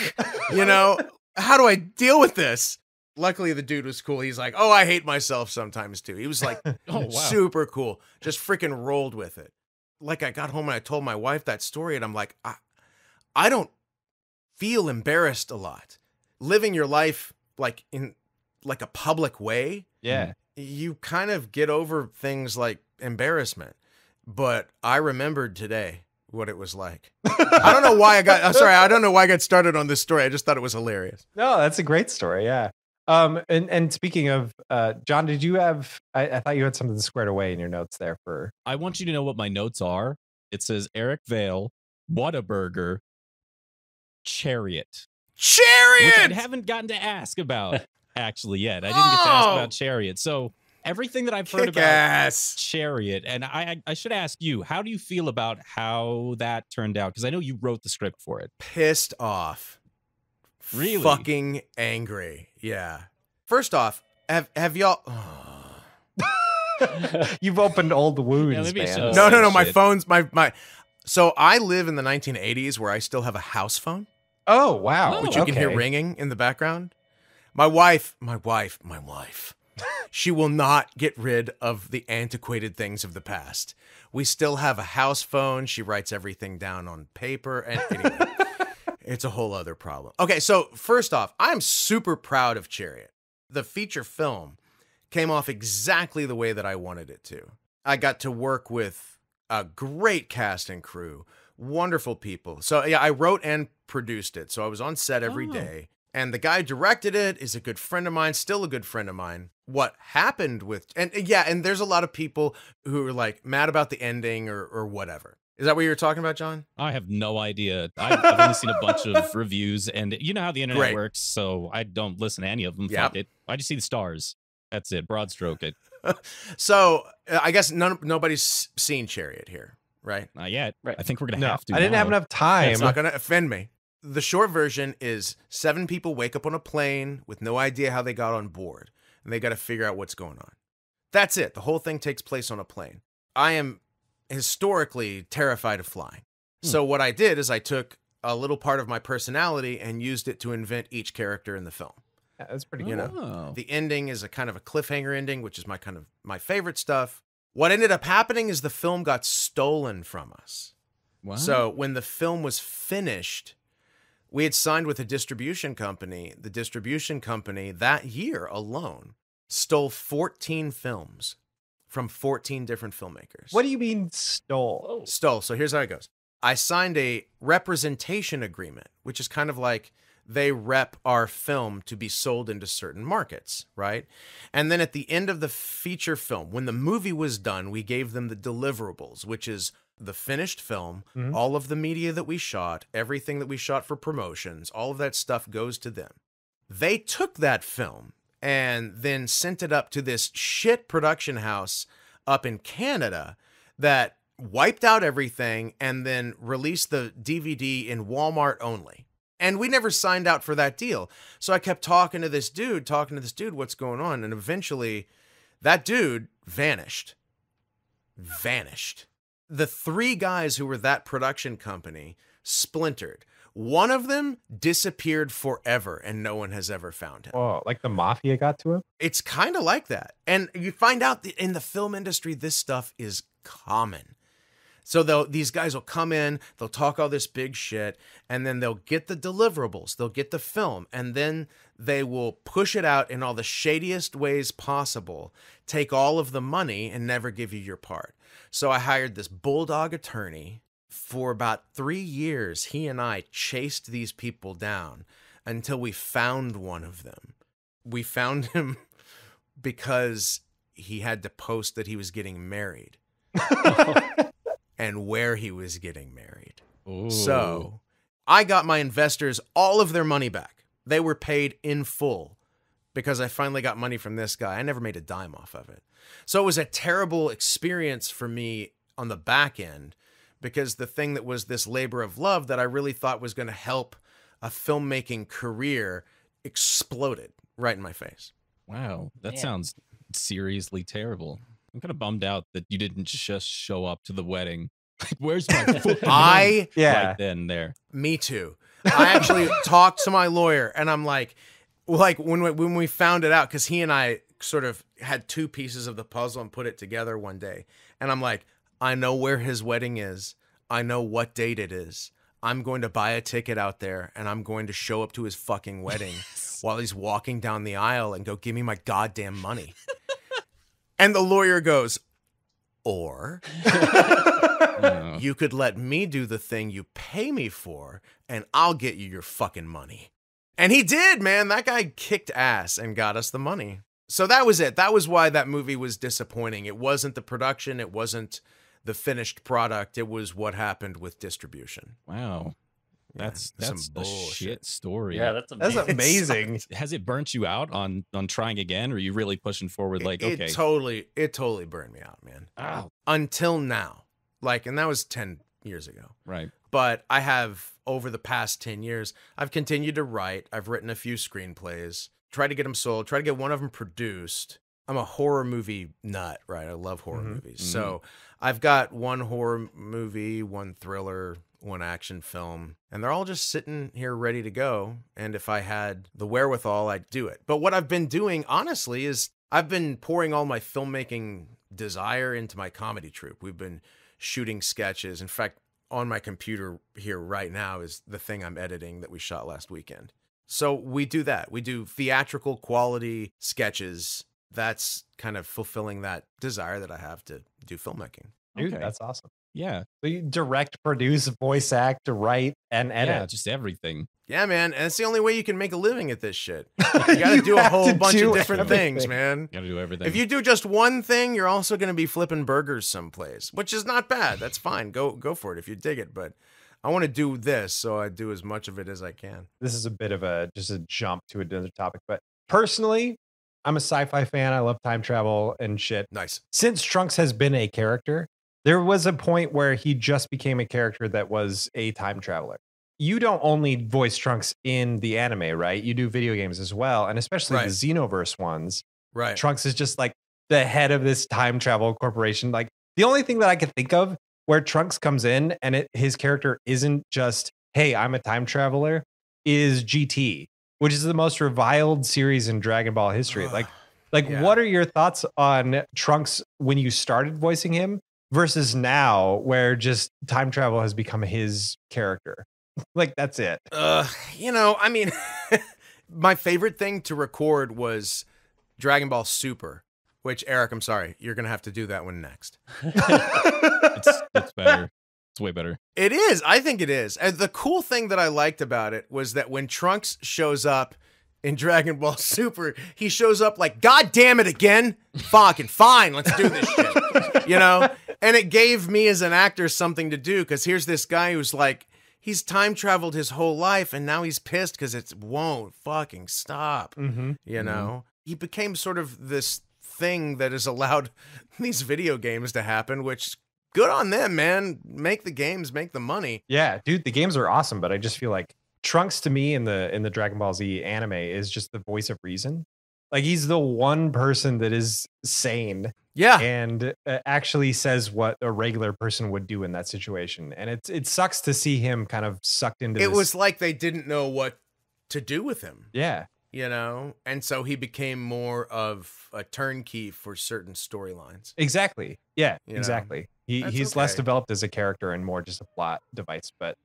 You know, how do I deal with this? Luckily, the dude was cool. He's like, "Oh, I hate myself sometimes, too." He was like, oh, wow. Super cool. Just freaking rolled with it. Like, I got home and I told my wife that story, and I'm like, I don't feel embarrassed a lot. Living your life like in like a public way. Yeah. You kind of get over things like embarrassment. But I remembered today what it was like. I don't know why I got, I don't know why I got started on this story. I just thought it was hilarious. No, that's a great story. Yeah. And speaking of, John, did you have, I thought you had something squared away in your notes there for. I want you to know what my notes are. It says Eric Vale, Whataburger, Chariot. Chariot! Which I haven't gotten to ask about actually yet. I didn't get to ask about Chariot. So everything that I've heard about Chariot, and I should ask you, how do you feel about how that turned out? Because I know you wrote the script for it. Pissed off. Really? Fucking angry. Yeah. First off, have y'all... Oh. You've opened old wounds, man. No, no, no. My phone's... my. So I live in the 1980s where I still have a house phone. Oh, wow. Which you can hear ringing in the background. My wife. She will not get rid of the antiquated things of the past. We still have a house phone. She writes everything down on paper. And anyway, it's a whole other problem. Okay, so first off, I'm super proud of Chariot. The feature film came off exactly the way that I wanted it to. I got to work with a great cast and crew, wonderful people. So yeah, I wrote and produced it. So I was on set every day. And the guy directed it is a good friend of mine, still a good friend of mine. What happened with, and yeah, and there's a lot of people who are like mad about the ending or whatever. Is that what you were talking about, John? I have no idea. I've only seen a bunch of reviews, and you know how the internet works, so I don't listen to any of them. Yep. I just see the stars. That's it. Broad stroke it. So I guess nobody's seen Chariot here, right? Not yet. Right. I think we're going to have to. I didn't have enough time. It's not going to offend me. The short version is 7 people wake up on a plane with no idea how they got on board, and they got to figure out what's going on. That's it. The whole thing takes place on a plane. I am historically terrified of flying. So what I did is I took a little part of my personality and used it to invent each character in the film. Yeah, that's pretty good. You know, the ending is a kind of a cliffhanger ending, which is my kind of my favorite stuff. What ended up happening is the film got stolen from us. Wow. So when the film was finished, we had signed with a distribution company. The distribution company that year alone stole 14 films from 14 different filmmakers. What do you mean stole? Oh. Stole. So here's how it goes. I signed a representation agreement, which is kind of like they rep our film to be sold into certain markets, right? And then at the end of the feature film, when the movie was done, we gave them the deliverables, which is the finished film, all of the media that we shot, everything that we shot for promotions, all of that stuff goes to them. They took that film and then sent it up to this shit production house up in Canada that wiped out everything and then released the DVD in Walmart only. And we never signed out for that deal. So I kept talking to this dude, what's going on? And eventually that dude vanished. Vanished. The three guys who were that production company splintered. One of them disappeared forever and no one has ever found him. Oh, like the mafia got to him? It's kind of like that. And you find out that in the film industry, this stuff is common. So these guys will come in, they'll talk all this big shit, and then they'll get the deliverables, they'll get the film, and then they will push it out in all the shadiest ways possible, take all of the money, and never give you your part. So I hired this bulldog attorney. For about 3 years, he and I chased these people down until we found one of them. We found him because he had to post that he was getting married. And where he was getting married. Ooh. So I got my investors all of their money back. They were paid in full because I finally got money from this guy. I never made a dime off of it. So it was a terrible experience for me on the back end because the thing that was this labor of love that I really thought was going to help a filmmaking career exploded right in my face. Wow. That sounds seriously terrible. I'm kind of bummed out that you didn't just show up to the wedding. Like, where's my foot? Me too. I actually talked to my lawyer, and I'm like when we found it out, because he and I sort of had two pieces of the puzzle and put it together one day. And I'm like, I know where his wedding is. I know what date it is. I'm going to buy a ticket out there, and I'm going to show up to his fucking wedding while he's walking down the aisle and go, give me my goddamn money. And the lawyer goes, or you could let me do the thing you pay me for and I'll get you your fucking money. And he did, man. That guy kicked ass and got us the money. So that was it. That was why that movie was disappointing. It wasn't the production. It wasn't the finished product. It was what happened with distribution. Wow. That's some bullshit story. Yeah, that's amazing. That's amazing. Has it burnt you out on trying again, or are you really pushing forward? Like, okay, it totally burned me out, man. Wow. Until now, like, and that was 10 years ago, right? But I have, over the past 10 years, I've continued to write. I've written a few screenplays, tried to get them sold, tried to get one of them produced. I'm a horror movie nut, right? I love horror movies. So I've got one horror movie, one thriller, one action film, and they're all just sitting here ready to go. And if I had the wherewithal, I'd do it. But what I've been doing, honestly, is I've been pouring all my filmmaking desire into my comedy troupe. We've been shooting sketches. In fact, on my computer here right now is the thing I'm editing that we shot last weekend. So we do that. We do theatrical quality sketches. That's kind of fulfilling that desire that I have to do filmmaking. Dude, that's awesome. Yeah. So you direct, produce, voice act, write, and edit. Yeah, just everything. Yeah, man. And it's the only way you can make a living at this shit. You gotta do a whole bunch of different things, man. You gotta do everything. If you do just one thing, you're also gonna be flipping burgers someplace, which is not bad. That's fine. Go for it if you dig it. But I want to do this, so I do as much of it as I can. This is a bit of a just a jump to another topic, but personally, I'm a sci-fi fan. I love time travel and shit. Nice. Since Trunks has been a character, there was a point where he just became a character that was a time traveler. You don't only voice Trunks in the anime, right? You do video games as well, and especially the Xenoverse ones. Right. Trunks is just like the head of this time travel corporation. Like, the only thing that I could think of where Trunks comes in and his character isn't just, hey, I'm a time traveler, is GT. which is the most reviled series in Dragon Ball history. Like, what are your thoughts on Trunks when you started voicing him versus now, where just time travel has become his character? Like, that's it. You know, I mean, my favorite thing to record was Dragon Ball Super, which, Eric, I'm sorry, you're going to have to do that one next. It's better. It's way better. It is. I think it is. And the cool thing that I liked about it was that when Trunks shows up in Dragon Ball Super, he shows up like, God damn it again. Fucking fine. Let's do this shit. You know? And it gave me as an actor something to do, because here's this guy who's like, he's time traveled his whole life, and now he's pissed because it won't fucking stop. Mm-hmm. You know? Mm-hmm. He became sort of this thing that has allowed these video games to happen, which, good on them, man. Make the games, make the money. Yeah, dude, the games are awesome, but I just feel like Trunks to me in the Dragon Ball Z anime is just the voice of reason. Like, he's the one person that is sane. Yeah, and actually says what a regular person would do in that situation, and it sucks to see him kind of sucked into. It was like they didn't know what to do with him. Yeah, you know, and so he became more of a turnkey for certain storylines. Exactly. Yeah, you exactly. Know? He's okay. Less developed as a character and more just a plot device. But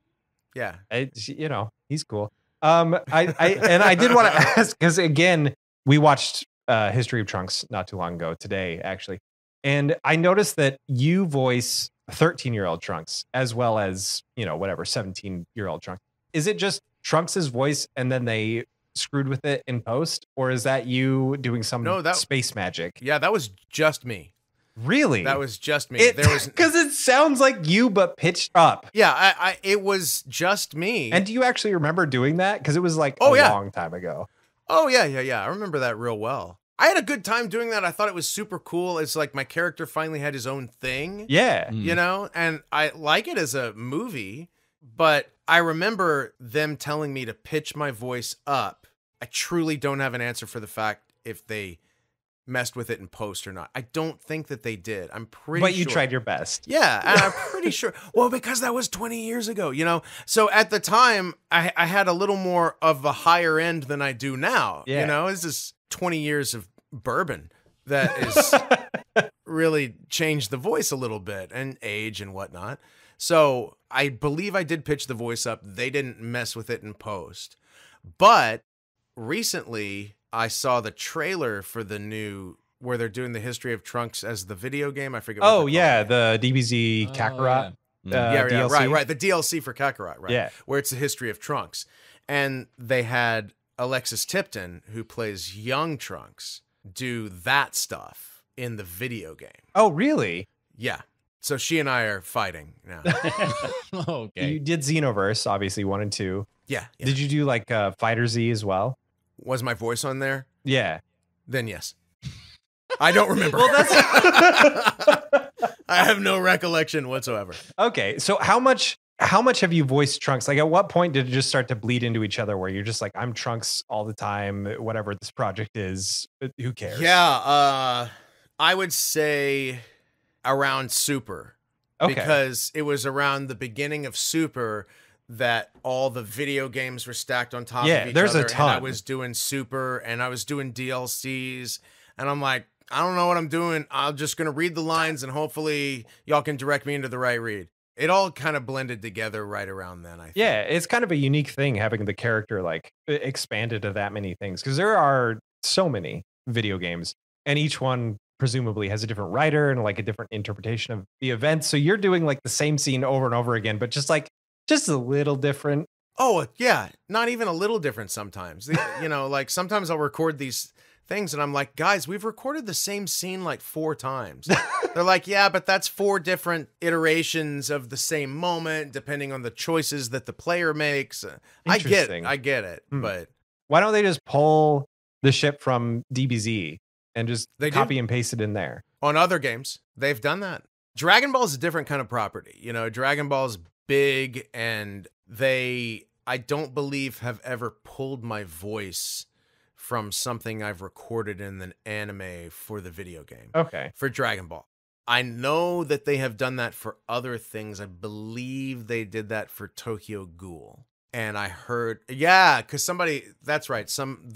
yeah, you know, he's cool. I did want to ask, because again, we watched History of Trunks not too long ago, today actually, and I noticed that you voice 13-year-old Trunks as well as, you know, whatever 17-year-old Trunks. Is it just Trunks's voice and then they screwed with it in post, or is that you doing some space magic? Yeah, that was just me. Really? That was just me. Because it sounds like you, but pitched up. Yeah, it was just me. And do you actually remember doing that? Because it was like long time ago. Oh, yeah. I remember that real well. I had a good time doing that. I thought it was super cool. It's like my character finally had his own thing. Yeah. You know, and I like it as a movie, but I remember them telling me to pitch my voice up. I truly don't have an answer for the fact if they messed with it in post or not. I don't think that they did. I'm pretty sure. But you tried your best. Yeah, and I'm pretty sure. Well, because that was 20 years ago, you know? So at the time, I had a little more of a higher end than I do now. Yeah. You know, this is 20 years of bourbon that has really changed the voice a little bit, and age and whatnot. So I believe I did pitch the voice up. They didn't mess with it in post. But recently, I saw the trailer for the new, where they're doing the History of Trunks as the video game. I forget. Oh, yeah. The DBZ Kakarot. DLC. Right. The DLC for Kakarot, right? Yeah. Where it's the History of Trunks. And they had Alexis Tipton, who plays young Trunks, do that stuff in the video game. Oh, really? Yeah. So she and I are fighting now. Okay. You did Xenoverse, obviously, 1 and 2. Yeah. Did you do like Fighter Z as well? Was my voice on there? Yeah. Then yes. I don't remember. Well, that's I have no recollection whatsoever. Okay. So how much have you voiced Trunks? Like, at what point did it just start to bleed into each other where you're just like, I'm Trunks all the time, whatever this project is, who cares? Yeah, I would say around Super. Okay. Because it was around the beginning of Super that all the video games were stacked on top of each other. Yeah, there's a ton. And I was doing Super, and I was doing DLCs, and I'm like, I don't know what I'm doing. I'm just going to read the lines, and hopefully y'all can direct me into the right read. It all kind of blended together right around then, I think. Yeah, it's kind of a unique thing having the character like expanded to that many things, because there are so many video games, and each one presumably has a different writer and like a different interpretation of the events. So you're doing like the same scene over and over again, but just like, just a little different. Oh, yeah. Not even a little different sometimes. You know, like sometimes I'll record these things and I'm like, guys, we've recorded the same scene like 4 times. They're like, yeah, but that's 4 different iterations of the same moment, depending on the choices that the player makes. I get it. Hmm. But why don't they just pull the ship from DBZ and just copy and paste it in there? On other games, they've done that. Dragon Ball is a different kind of property. You know, Dragon Ball's big, and they, I don't believe, have ever pulled my voice from something I've recorded in an anime for the video game. Okay. For Dragon Ball. I know that they have done that for other things. I believe they did that for Tokyo Ghoul. And I heard, yeah, because somebody, that's right,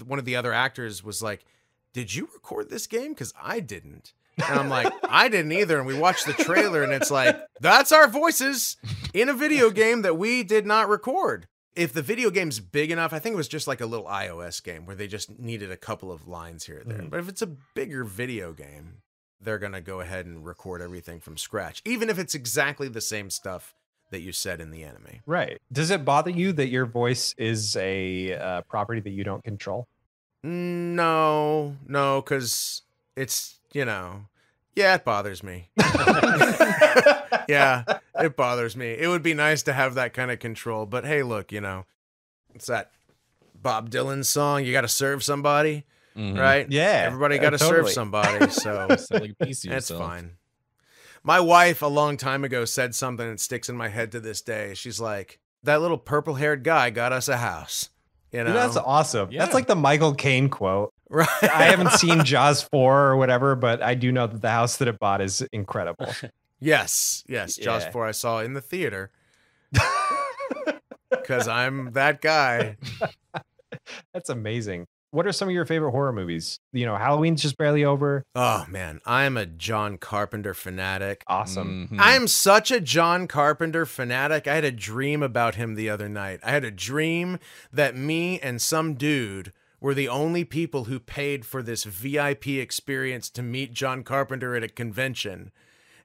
one of the other actors was like, did you record this game? Because I didn't. And I'm like, I didn't either. And we watched the trailer and it's like, that's our voices in a video game that we did not record. If the video game's big enough, I think it was just like a little iOS game where they just needed a couple of lines here or there. Mm-hmm. But if it's a bigger video game, they're going to go ahead and record everything from scratch, even if it's exactly the same stuff that you said in the anime. Right. Does it bother you that your voice is a property that you don't control? No, no, because it's, you know, yeah, it bothers me. Yeah, it bothers me. It would be nice to have that kind of control, but hey, look, you know, it's that Bob Dylan song, you got to serve somebody, right? Yeah. Everybody got to serve somebody, so that's fine. My wife a long time ago said something that sticks in my head to this day. She's like, that little purple-haired guy got us a house. You know? Dude, that's awesome. Yeah. That's like the Michael Caine quote. Right. I haven't seen Jaws 4 or whatever, but I do know that the house that it bought is incredible. Yes. Yes. Yeah. Jaws 4 I saw in the theater. Because I'm that guy. That's amazing. What are some of your favorite horror movies? You know, Halloween's just barely over. Oh, man. I'm a John Carpenter fanatic. Awesome. Mm-hmm. I'm such a John Carpenter fanatic. I had a dream about him the other night. I had a dream that me and some dude were the only people who paid for this VIP experience to meet John Carpenter at a convention.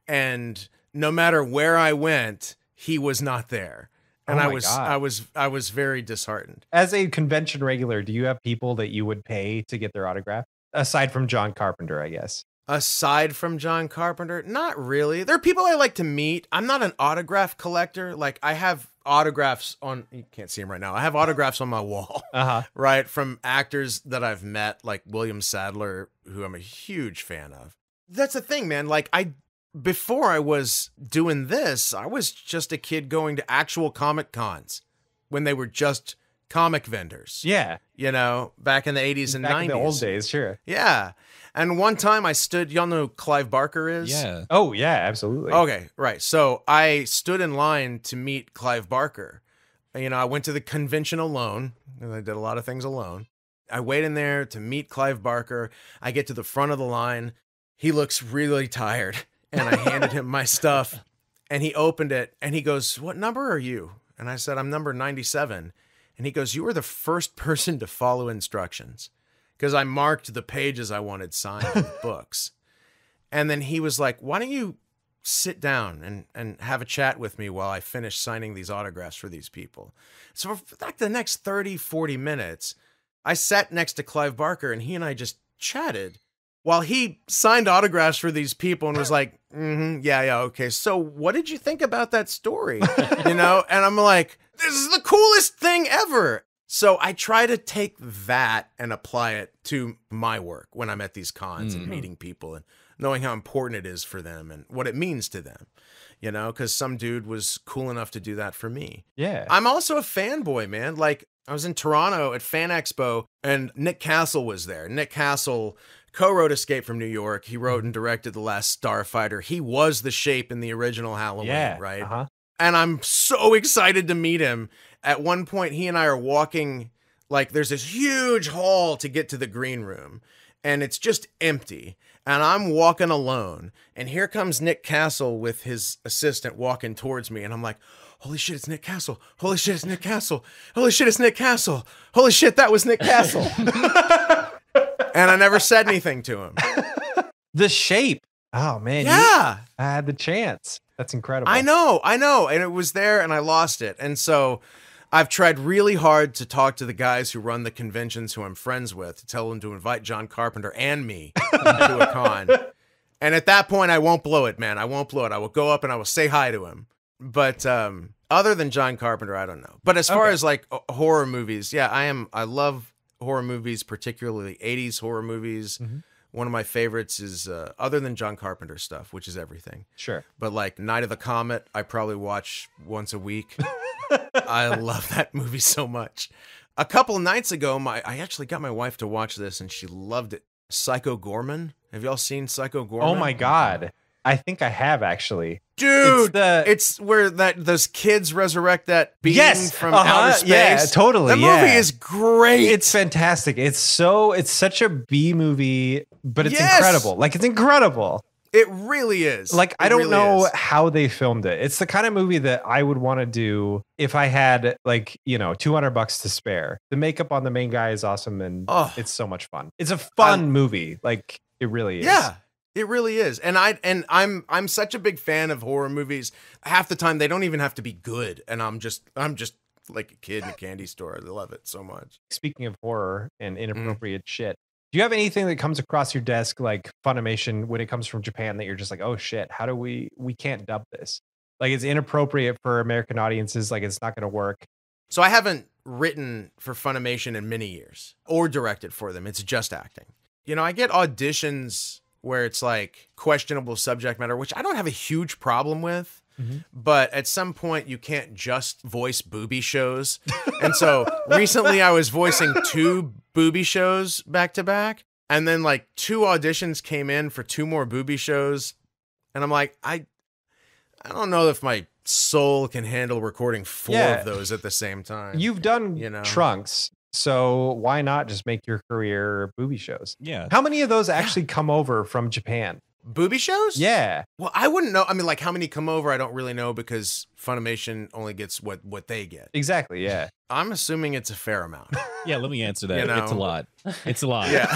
And no matter where I went, he was not there. And I was very disheartened. As a convention regular, do you have people that you would pay to get their autograph? Aside from John Carpenter, I guess. Aside from John Carpenter? Not really. There are people I like to meet. I'm not an autograph collector. Like, I have autographs on, you can't see them right now. I have autographs on my wall, right? From actors that I've met, like William Sadler, who I'm a huge fan of. That's the thing, man. Like, before I was doing this, I was just a kid going to actual comic cons when they were just comic vendors. Yeah. You know, back in the 80s and 90s. In the old days, sure. Yeah. And one time I stood, y'all know who Clive Barker is? Yeah. Oh, yeah, absolutely. Okay, right. So I stood in line to meet Clive Barker. You know, I went to the convention alone, and I did a lot of things alone. I wait in there to meet Clive Barker. I get to the front of the line. He looks really tired. And I handed him my stuff and he opened it and he goes, what number are you? And I said, I'm number 97. And he goes, you were the first person to follow instructions because I marked the pages I wanted signed with books. And then he was like, why don't you sit down and have a chat with me while I finish signing these autographs for these people? So for like the next 30, 40 minutes, I sat next to Clive Barker and he and I just chatted while he signed autographs for these people and was like, yeah, okay. So what did you think about that story? You know? And I'm like, this is the coolest thing ever. So I try to take that and apply it to my work when I'm at these cons and meeting people and knowing how important it is for them and what it means to them, you know, because some dude was cool enough to do that for me. Yeah. I'm also a fanboy, man. Like, I was in Toronto at Fan Expo and Nick Castle was there. Nick Castle co-wrote Escape from New York. He wrote and directed The Last Starfighter. He was the Shape in the original Halloween, right? And I'm so excited to meet him. At one point, he and I are walking, like there's this huge hall to get to the green room and it's just empty. And I'm walking alone and here comes Nick Castle with his assistant walking towards me. And I'm like, holy shit, it's Nick Castle. Holy shit, it's Nick Castle. Holy shit, it's Nick Castle. Holy shit, that was Nick Castle. And I never said anything to him. The Shape. Oh, man. Yeah. I had the chance. That's incredible. I know. I know. And it was there and I lost it. And so I've tried really hard to talk to the guys who run the conventions who I'm friends with, to tell them to invite John Carpenter and me to a con. And at that point, I won't blow it, man. I won't blow it. I will go up and I will say hi to him. But other than John Carpenter, I don't know. But as far as like horror movies, yeah, I love horror movies, particularly 80s horror movies. One of my favorites is, other than John Carpenter stuff, which is everything. Sure. But like Night of the Comet, I probably watch once a week. I love that movie so much. A couple nights ago, I actually got my wife to watch this and she loved it. Psycho Gorman. Have y'all seen Psycho Gorman? Oh my God. I think I have actually. Dude, it's where that those kids resurrect that being from outer space. Yeah, totally. That movie is great. It's fantastic. It's so such a B movie, but it's incredible. Like it's incredible. It really is. Like I don't know how they filmed it. It's the kind of movie that I would want to do if I had like, you know, $200 to spare. The makeup on the main guy is awesome and it's so much fun. It's a fun movie. Like it really is. Yeah. It really is. And I'm such a big fan of horror movies. Half the time they don't even have to be good. And I'm just like a kid in a candy store. I love it so much. Speaking of horror and inappropriate shit, do you have anything that comes across your desk like Funimation when it comes from Japan that you're just like, oh shit, how do we can't dub this? Like it's inappropriate for American audiences, like it's not gonna work. So I haven't written for Funimation in many years or directed for them. It's just acting. You know, I get auditions where it's like questionable subject matter, which I don't have a huge problem with, but at some point you can't just voice booby shows. And so recently I was voicing 2 booby shows back to back. And then like 2 auditions came in for 2 more booby shows. And I'm like, I don't know if my soul can handle recording 4 of those at the same time. You've done, you know, Trunks. So why not just make your career booby shows? Yeah. How many of those actually come over from Japan? Booby shows? Yeah. Well, I wouldn't know. I mean, like how many come over? I don't really know because Funimation only gets what they get. Exactly. Yeah. I'm assuming it's a fair amount. Yeah. Let me answer that. You know? It's a lot. It's a lot. Yeah.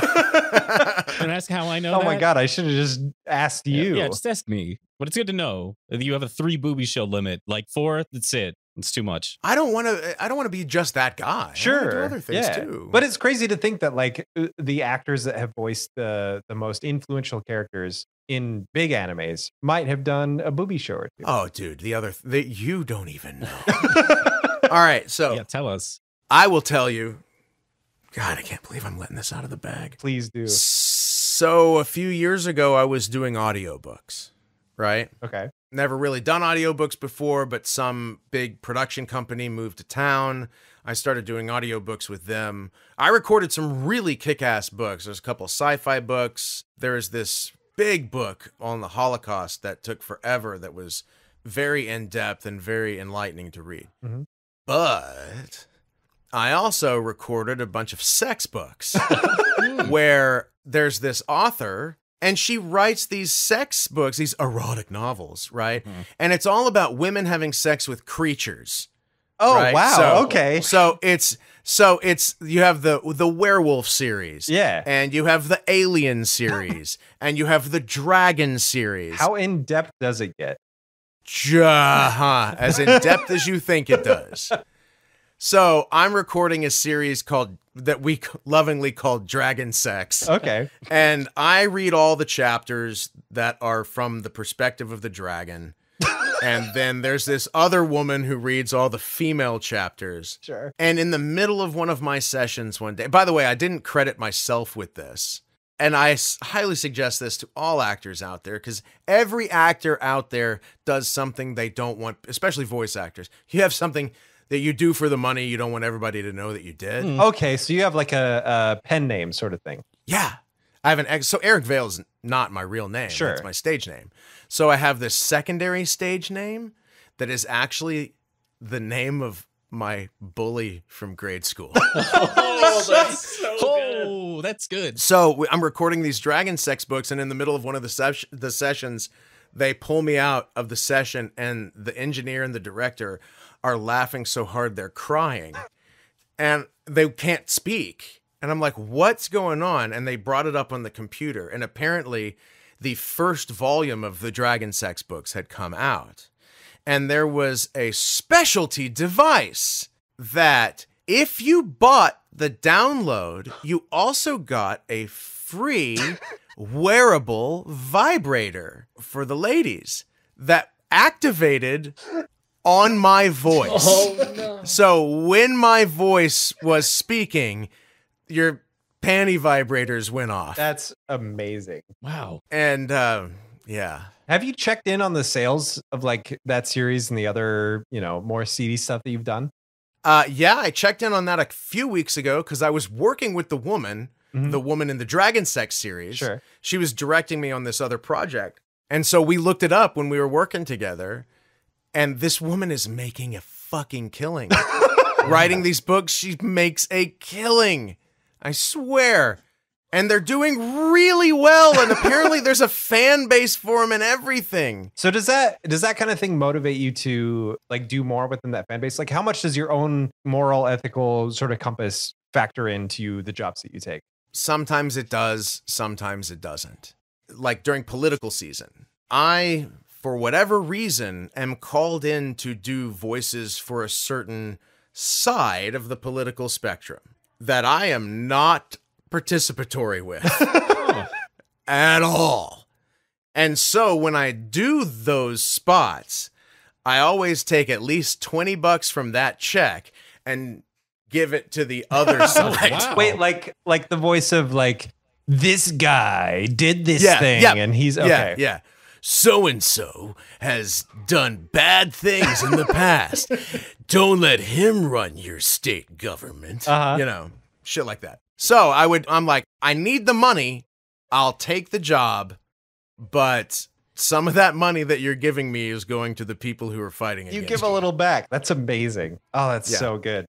Don't ask how I know. Oh my God. I should have just asked you. Yeah. Just ask me. But it's good to know that you have a 3 booby show limit. Like 4. That's it. It's too much. I don't want to be just that guy. Sure. I do other things too. But it's crazy to think that like the actors that have voiced the most influential characters in big animes might have done a booby show or 2. Oh dude, the other that you don't even know. All right, so yeah, tell us. I will tell you. God, I can't believe I'm letting this out of the bag. Please do. So a few years ago I was doing audiobooks, right? Okay. Never really done audiobooks before, but some big production company moved to town. I started doing audiobooks with them. I recorded some really kick-ass books. There's a couple sci-fi books. There's this big book on the Holocaust that took forever that was very in-depth and very enlightening to read. But I also recorded a bunch of sex books where there's this author and she writes these sex books, these erotic novels, right? And it's all about women having sex with creatures. Oh, right? Wow. So, okay. So it's you have the werewolf series. Yeah. And you have the alien series and you have the dragon series. How in depth does it get? As in depth as you think it does. So I'm recording a series called that we lovingly called Dragon Sex. Okay. And I read all the chapters that are from the perspective of the dragon. And then there's this other woman who reads all the female chapters. Sure. And in the middle of one of my sessions one day, by the way, I didn't credit myself with this. And I highly suggest this to all actors out there because every actor out there does something they don't want, especially voice actors. You have something that you do for the money, you don't want everybody to know that you did. Okay, so you have like a pen name sort of thing. Yeah, I have an ex. So Eric Vale is not my real name. Sure, it's my stage name. So I have this secondary stage name that is actually the name of my bully from grade school. Oh, that's so good. Oh, that's good. So I'm recording these Dragon Sex books, and in the middle of one of the sessions, they pull me out of the session, and the engineer and the director are laughing so hard they're crying and they can't speak. And I'm like, what's going on? And they brought it up on the computer. And apparently the first volume of the Dragon Sex books had come out. And there was a specialty device that if you bought the download, you also got a free wearable vibrator for the ladies that activated on my voice. Oh, no. So when my voice was speaking, your panty vibrators went off. That's amazing. Wow. And yeah. Have you checked in on the sales of like that series and the other, you know, more seedy stuff that you've done? Yeah, I checked in on that a few weeks ago because I was working with the woman, the woman in the Dragon Sex series. Sure. She was directing me on this other project. And so we looked it up when we were working together, and this woman is making a fucking killing. Writing these books, she makes a killing. I swear. And they're doing really well, and apparently there's a fan base for them and everything. So does that kind of thing motivate you to like do more within that fan base? Like, how much does your own moral, ethical sort of compass factor into the jobs that you take? Sometimes it does, sometimes it doesn't. Like during political season, I, for whatever reason, am called in to do voices for a certain side of the political spectrum that I am not participatory with at all. And so when I do those spots, I always take at least 20 bucks from that check and give it to the other side. Wow. Wait, like the voice of like, this guy did this thing and he's okay. Yeah. So-and-so has done bad things in the past. Don't let him run your state government. You know, shit like that. So I'm like, I need the money. I'll take the job, but some of that money that you're giving me is going to the people who are fighting against you. You give a little back. That's amazing. Oh, that's so good.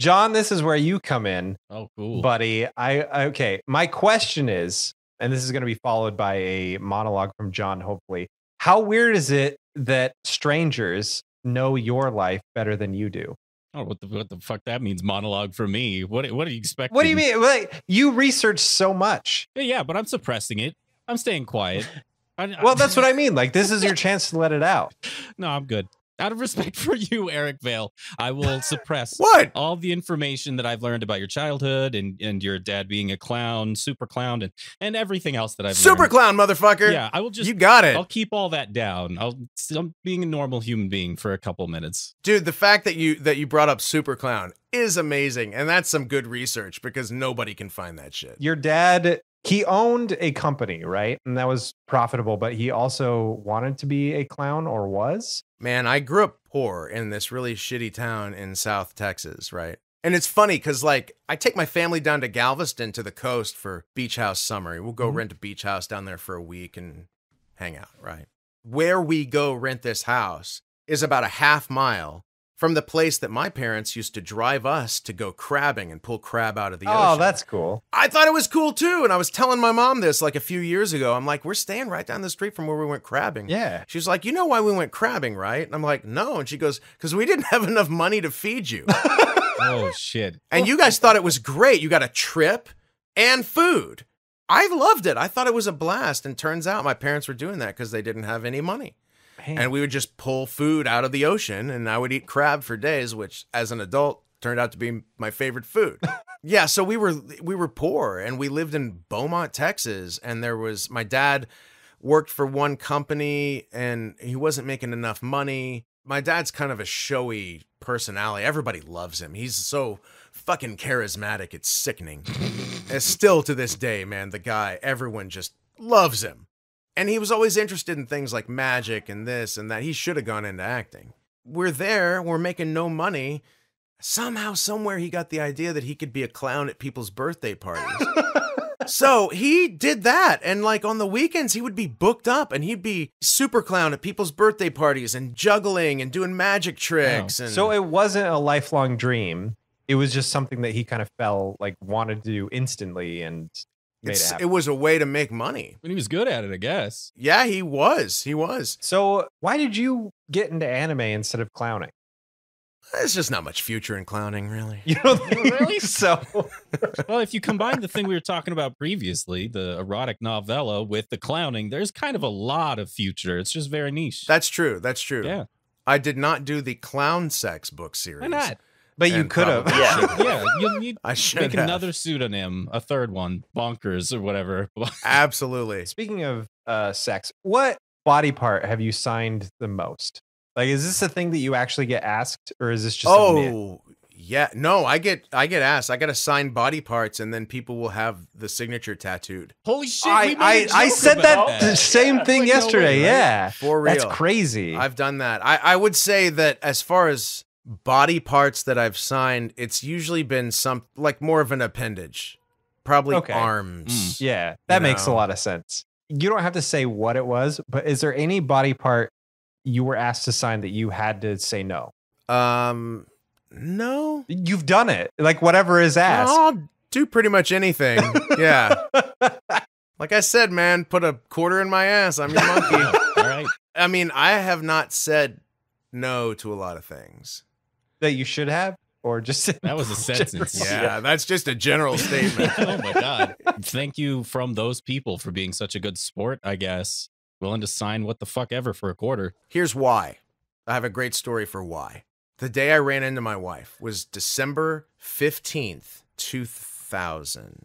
John, this is where you come in. Oh, cool. Buddy. Okay. My question is, and this is going to be followed by a monologue from John, hopefully. How weird is it that strangers know your life better than you do? Oh, what the fuck that means, monologue for me. What do you expect? What do you mean? Like, you research so much. Yeah, but I'm suppressing it. I'm staying quiet. Well, that's what I mean. Like, this is your chance to let it out. No, I'm good. Out of respect for you, Eric Vale, I will suppress all the information that I've learned about your childhood and your dad being a clown, super clown, and everything else that I've learned. Clown, motherfucker. Yeah, I will just... You got it. I'll keep all that down. I'm being a normal human being for a couple minutes. Dude, the fact that you brought up super clown is amazing, and that's some good research because nobody can find that shit. Your dad... He owned a company, right? And that was profitable, but he also wanted to be a clown or was? Man, I grew up poor in this really shitty town in South Texas, right? And it's funny because, like, I take my family down to Galveston to the coast for beach house summer. We'll go rent a beach house down there for a week and hang out, right? Where we go rent this house is about a half mile from the place that my parents used to drive us to go crabbing and pull crab out of the ocean. Oh, that's cool. I thought it was cool too. And I was telling my mom this like a few years ago. I'm like, we're staying right down the street from where we went crabbing. Yeah. She's like, you know why we went crabbing, right? And I'm like, no. And she goes, because we didn't have enough money to feed you. Oh, shit. And you guys thought it was great. You got a trip and food. I loved it. I thought it was a blast. And turns out my parents were doing that because they didn't have any money. Man. And we would just pull food out of the ocean, and I would eat crab for days, which, as an adult, turned out to be my favorite food. Yeah, so we were poor, and we lived in Beaumont, Texas, and there was, my dad worked for one company, and he wasn't making enough money. My dad's kind of a showy personality. Everybody loves him. He's so fucking charismatic, it's sickening. And still to this day, man, the guy, everyone just loves him. And he was always interested in things like magic and this and that. He should have gone into acting. We're there. We're making no money. Somehow, somewhere, he got the idea that he could be a clown at people's birthday parties. So he did that. And like on the weekends, he would be booked up and he'd be super clown at people's birthday parties and juggling and doing magic tricks. Wow. And so it wasn't a lifelong dream. It was just something that he kind of wanted to do instantly and... It was a way to make money. And he was good at it, I guess. Yeah, he was. He was. So why did you get into anime instead of clowning? There's just not much future in clowning, really. You don't think really? So, well, if you combine the thing we were talking about previously, the erotic novella with the clowning, there's kind of a lot of future. It's just very niche. That's true. That's true. Yeah. I did not do the clown sex book series. Why not? But you could have. Yeah. Yeah. You'll need to make another pseudonym, a third one, Bonkers or whatever. Absolutely. Speaking of sex, what body part have you signed the most? Like, is this a thing that you actually get asked, or is this just a myth? Yeah. No, I get asked. I got to sign body parts, and then people will have the signature tattooed. Holy shit. I said that same thing yesterday. No way, yeah. For real. That's crazy. I've done that. I would say that as far as body parts that I've signed, it's usually been some like more of an appendage, probably arms. Yeah, that makes a lot of sense. you don't have to say what it was, but is there any body part you were asked to sign that you had to say no? No. You've done it. Like, whatever is asked. I'll do pretty much anything. Yeah. Like I said, man, put a quarter in my ass. I'm your monkey. All right. I mean, I have not said no to a lot of things. That you should have? Or just that was a sentence. Yeah, that's just a general statement. Oh my God. Thank you from those people for being such a good sport, I guess. Willing to sign what the fuck ever for a quarter. Here's why. I have a great story for why. The day I ran into my wife was December 15th, 2000.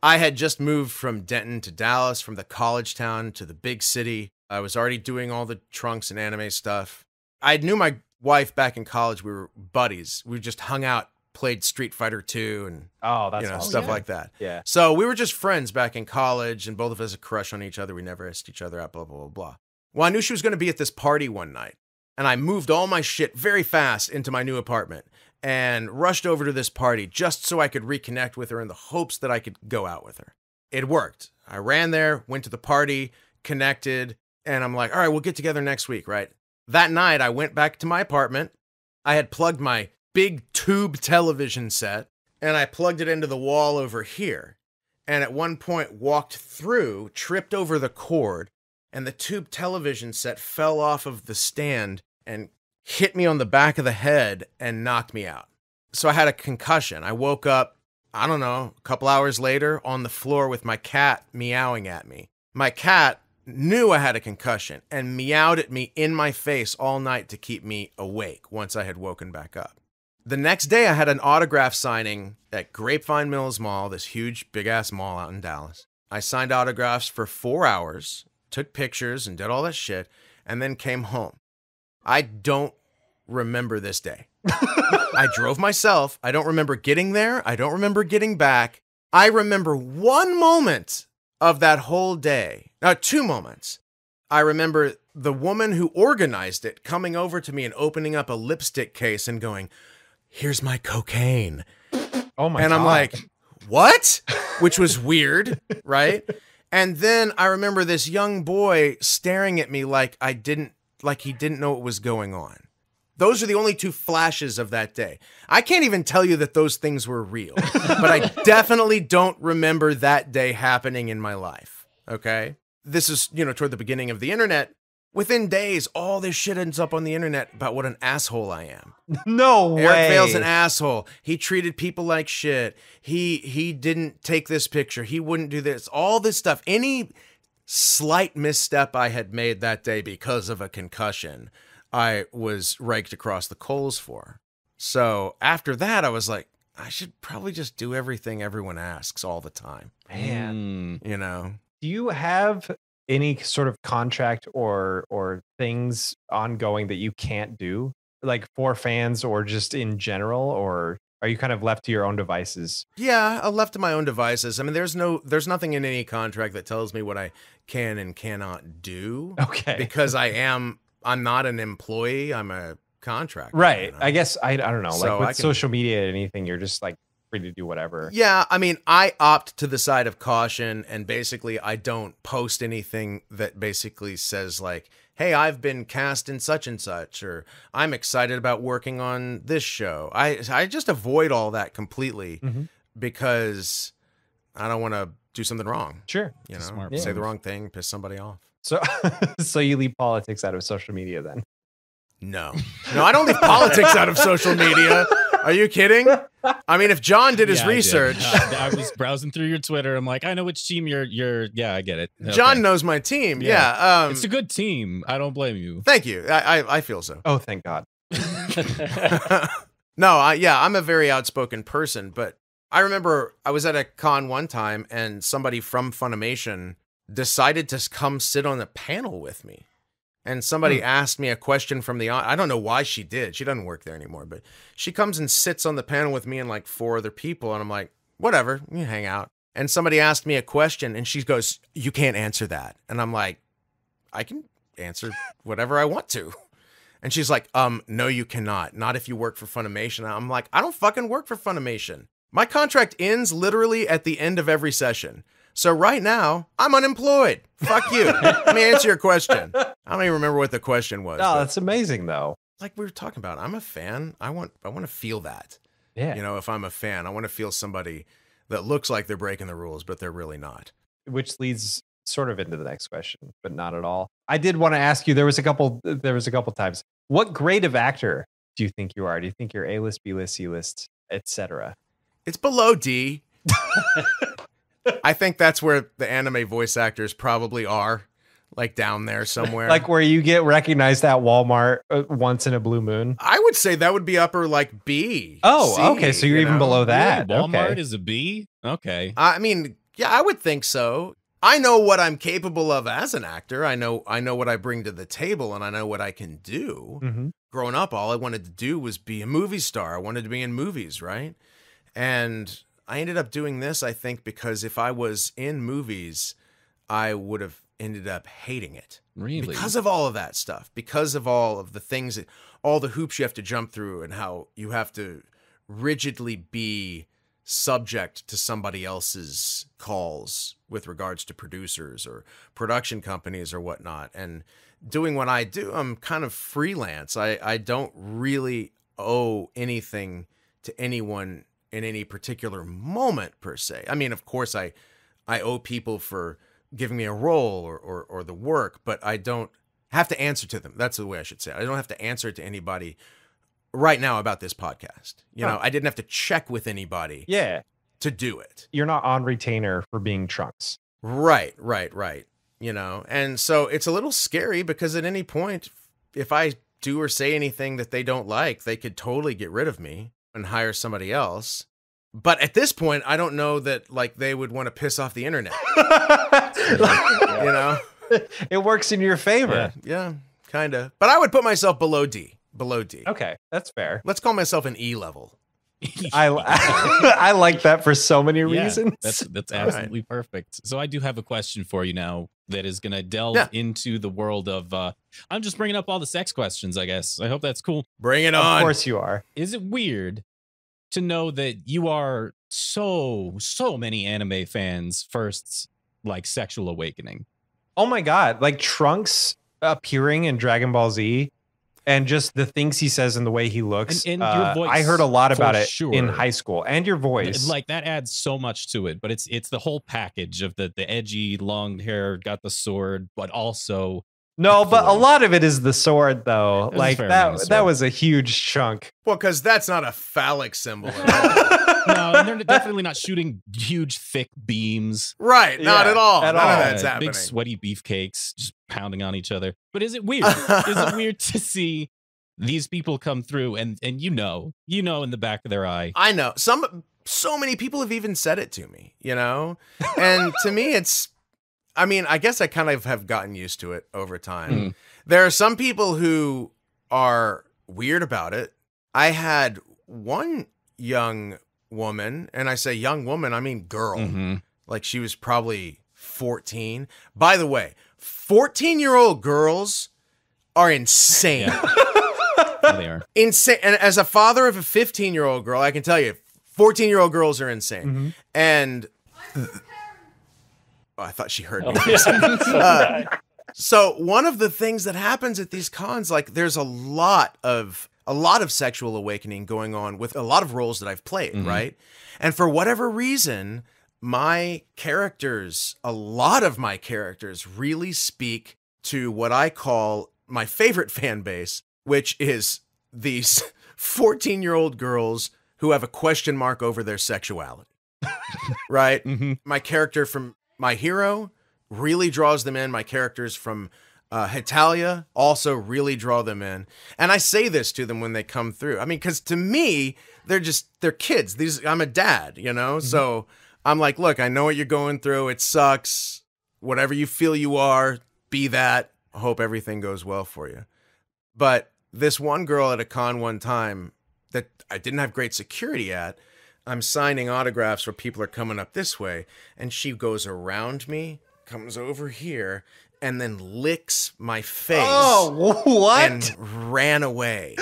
I had just moved from Denton to Dallas, from the college town to the big city. I was already doing all the Trunks and anime stuff. I knew my wife back in college. We were buddies. We just hung out, played Street Fighter 2 and stuff like that. Yeah. So we were just friends back in college, and both of us had a crush on each other. We never asked each other out, blah, blah, blah, blah. Well, I knew she was going to be at this party one night, and I moved all my shit very fast into my new apartment and rushed over to this party just so I could reconnect with her in the hopes that I could go out with her. It worked. I ran there, went to the party, connected, and I'm like, all right, we'll get together next week, right? That night, I went back to my apartment. I had plugged my big tube television set, and I plugged it into the wall over here. And at one point, walked through, tripped over the cord, and the tube television set fell off of the stand and hit me on the back of the head and knocked me out. So I had a concussion. I woke up, I don't know, a couple hours later on the floor with my cat meowing at me. My cat knew I had a concussion and meowed at me in my face all night to keep me awake once I had woken back up. The next day I had an autograph signing at Grapevine Mills Mall, this huge big ass mall out in Dallas. I signed autographs for 4 hours, took pictures and did all that shit, and then came home. I don't remember this day. I drove myself. I don't remember getting there. I don't remember getting back. I remember one moment of that whole day. Now, 2 moments. I remember the woman who organized it coming over to me and opening up a lipstick case and going, here's my cocaine. Oh my God. And I'm like, what? Which was weird, right? And then I remember this young boy staring at me like he didn't know what was going on. Those are the only 2 flashes of that day. I can't even tell you that those things were real, but I definitely don't remember that day happening in my life, okay? This is, you know, toward the beginning of the internet. Within days, all this shit ends up on the internet about what an asshole I am. No way. Eric Vale's an asshole. He treated people like shit. He didn't take this picture. He wouldn't do this. All this stuff. Any slight misstep I had made that day because of a concussion, I was raked across the coals for. So after that, I was like, I should probably just do everything everyone asks all the time. Man, you know, do you have any sort of contract or things ongoing that you can't do, like for fans or just in general, or are you kind of left to your own devices? Yeah, I'm left to my own devices. I mean, there's nothing in any contract that tells me what I can and cannot do. Okay. Because I'm not an employee. I'm a contractor. Right. You know? I guess, I don't know. So like with social media and anything, you're just like free to do whatever. Yeah. I mean, I opt to the side of caution, and basically I don't post anything that basically says like, hey, I've been cast in such and such, or I'm excited about working on this show. I just avoid all that completely because I don't want to do something wrong. Sure. You know, say the wrong thing, piss somebody off. So, so you leave politics out of social media then? No, no, I don't leave politics out of social media. Are you kidding? I mean, if John did his research, I was browsing through your Twitter. I'm like, I know which team you're. Yeah, I get it. Okay. John knows my team. Yeah. It's a good team. I don't blame you. Thank you. I feel so. Oh, thank God. No, I'm a very outspoken person, but I remember I was at a con one time and somebody from Funimation decided to come sit on a panel with me. And somebody asked me a question from the audience. I don't know why she did. She doesn't work there anymore, but she comes and sits on the panel with me and like 4 other people. And I'm like, whatever, you hang out. And somebody asked me a question and she goes, you can't answer that. And I'm like, I can answer whatever I want to. And she's like, no, you cannot. Not if you work for Funimation. And I'm like, I don't fucking work for Funimation. My contract ends literally at the end of every session. So right now, I'm unemployed. Fuck you. Let me answer your question. I don't even remember what the question was. Oh, that's amazing, though. Like we were talking about, I'm a fan. I want to feel that. Yeah. You know, if I'm a fan, I want to feel somebody that looks like they're breaking the rules, but they're really not. Which leads sort of into the next question, but not at all. I did want to ask you, there was a couple times, what grade of actor do you think you are? Do you think you're A-list, B-list, C-list, etc.? It's below D. I think that's where the anime voice actors probably are, like down there somewhere. Like where you get recognized at Walmart once in a blue moon. I would say that would be upper like B. Oh, C, okay. So you're even below that. Really? Walmart is a B? Okay. I mean, yeah, I would think so. I know what I'm capable of as an actor. I know what I bring to the table, and I know what I can do. Mm-hmm. Growing up, all I wanted to do was be a movie star. I wanted to be in movies, right? And I ended up doing this, I think, because if I was in movies, I would have ended up hating it. Really? Because of all of that stuff, because of all of the things, that, all the hoops you have to jump through and how you have to rigidly be subject to somebody else's calls with regards to producers or production companies or whatnot. And doing what I do, I'm kind of freelance. I don't really owe anything to anyone in any particular moment per se. I mean, of course I owe people for giving me a role or the work, but I don't have to answer to them. That's the way I should say it. I don't have to answer to anybody right now about this podcast. You know, I didn't have to check with anybody to do it. You're not on retainer for being Trunks. Right. You know, and so it's a little scary because at any point, if I do or say anything that they don't like, they could totally get rid of me and hire somebody else. But at this point, I don't know that like they would want to piss off the internet. You know, it works in your favor. Yeah, kind of. But I would put myself below D. Below D. Okay, that's fair. Let's call myself an E level. I like that for so many reasons. That's absolutely perfect. So I do have a question for you now that is going to delve into the world of, I'm just bringing up all the sex questions, I guess. I hope that's cool. Bring it on. Of course you are. Is it weird to know that you are so many anime fans' first, like, sexual awakening? Oh my God. Like Trunks appearing in Dragon Ball Z. And just the things he says and the way he looks. And your voice, I heard a lot about it in high school. And your voice. Like, that adds so much to it. But it's the whole package of the edgy, long hair, got the sword, but also... No, but a lot of it is the sword, though. Like, that was a huge chunk. Well, because that's not a phallic symbol at all. No, and they're definitely not shooting huge, thick beams. Right, not at all. None of that's happening. Big, sweaty beefcakes just pounding on each other. But is it weird? Is it weird to see these people come through and you know in the back of their eye? I know. So many people have even said it to me, you know? And to me, it's... I mean, I guess I kind of have gotten used to it over time. Mm. There are some people who are weird about it. I had one young woman, and I say young woman, I mean girl. Mm-hmm. Like she was probably 14. By the way, 14-year-old girls are insane. Yeah, they are. Insane. And as a father of a 15-year-old girl, I can tell you, 14-year-old girls are insane. Mm-hmm. And... Oh, I thought she heard me. Oh, yeah. So one of the things that happens at these cons, like there's a lot of sexual awakening going on with a lot of roles that I've played, mm-hmm. right? And for whatever reason, a lot of my characters really speak to what I call my favorite fan base, which is these 14-year-old girls who have a question mark over their sexuality, right? Mm-hmm. My character from My Hero really draws them in. My characters from Hetalia also really draw them in. And I say this to them when they come through. I mean, because to me, they're kids. I'm a dad, you know? Mm-hmm. So I'm like, look, I know what you're going through. It sucks. Whatever you feel you are, be that. I hope everything goes well for you. But this one girl at a con one time that I didn't have great security at, I'm signing autographs where people are coming up this way, and she goes around me, comes over here, and then licks my face. Oh, what? And ran away.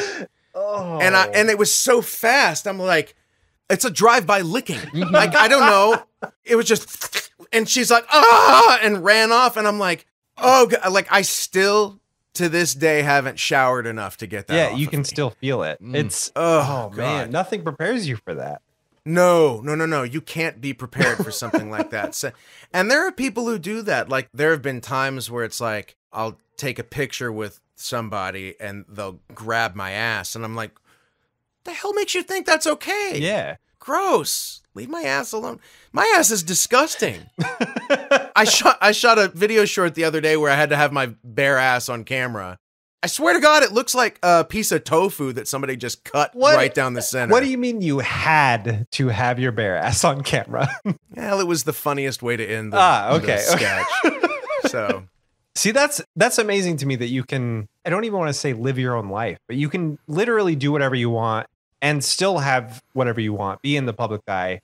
Oh. And it was so fast. I'm like, it's a drive-by licking. Like, I don't know. It was just and she's like, ah, and ran off. And I'm like, oh, God. Like, I still to this day haven't showered enough to get that. Yeah, off you can still feel it. It's, oh, God. Man, nothing prepares you for that. No, no, no, no. You can't be prepared for something like that. So, and there are people who do that. Like, there have been times where it's like, I'll take a picture with somebody and they'll grab my ass. And I'm like, the hell makes you think that's okay? Yeah. Gross. Leave my ass alone. My ass is disgusting. I shot a video short the other day where I had to have my bare ass on camera. I swear to God, it looks like a piece of tofu that somebody just cut right down the center. What do you mean you had to have your bare ass on camera? Well, it was the funniest way to end the, the sketch. So, see, that's amazing to me that you can, I don't even want to say live your own life, but you can literally do whatever you want and still have whatever you want, be in the public eye,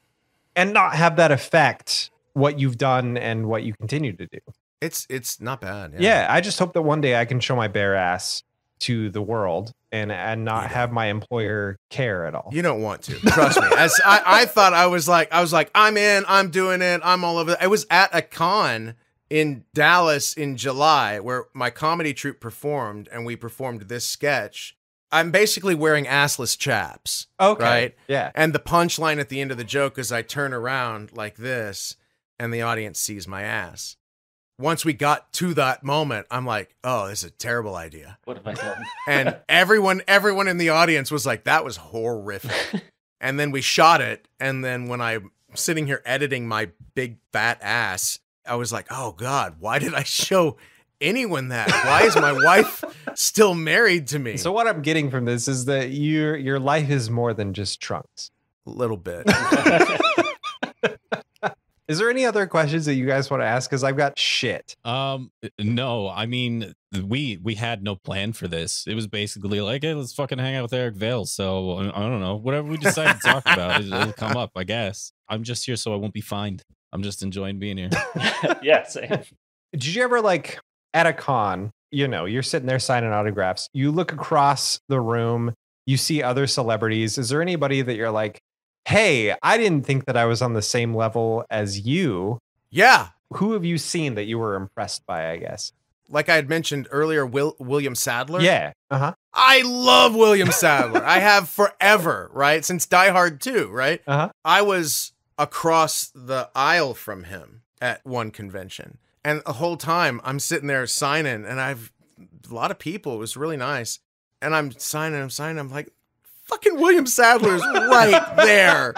and not have that affect what you've done and what you continue to do. It's not bad. Yeah, I just hope that one day I can show my bare ass to the world and not have my employer care at all. You don't want to. Trust me. As I thought I was like, I'm in, I'm doing it, I'm all over. I was at a con in Dallas in July where my comedy troupe performed, and we performed this sketch. I'm basically wearing assless chaps. Okay. Right? Yeah. And the punchline at the end of the joke is I turn around like this and the audience sees my ass. Once we got to that moment, I'm like, oh, this is a terrible idea. What have I done? And everyone in the audience was like, that was horrific. And then we shot it. And then when I'm sitting here editing my big fat ass, I was like, oh God, why did I show anyone that? Why is my wife still married to me? So what I'm getting from this is that your life is more than just Trunks. A little bit. Is there any other questions that you guys want to ask? Because I've got shit. No, I mean, we had no plan for this. It was basically like, hey, let's fucking hang out with Eric Vale. So I don't know, whatever we decide to talk about, it'll come up, I guess. I'm just here so I won't be fined. I'm just enjoying being here. Yeah, same. Did you ever, like, at a con, you know, you're sitting there signing autographs, you look across the room, you see other celebrities. Is there anybody that you're like, hey, I didn't think that I was on the same level as you? Yeah. Who have you seen that you were impressed by, I guess? Like I had mentioned earlier, William Sadler. Yeah. Uh-huh. I love William Sadler. I have forever, right? Since Die Hard 2, right? Uh-huh. I was across the aisle from him at one convention. And the whole time I'm sitting there signing, and I've a lot of people. It was really nice. And I'm signing. I'm like, fucking William Sadler's right there.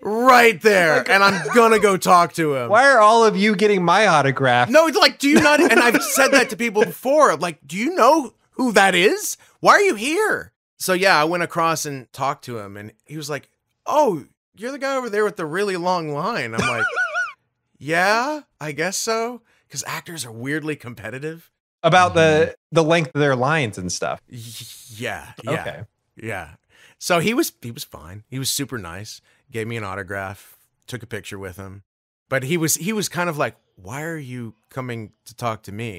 Right there. And I'm going to go talk to him. Why are all of you getting my autograph? No, like, do you not? And I've said that to people before. Like, do you know who that is? Why are you here? So, yeah, I went across and talked to him. And he was like, oh, you're the guy over there with the really long line. I'm like, yeah, I guess so. Because actors are weirdly competitive. About the length of their lines and stuff. Yeah. Yeah. Okay. Yeah. So he was fine. He was super nice. Gave me an autograph, took a picture with him. But he was kind of like, why are you coming to talk to me?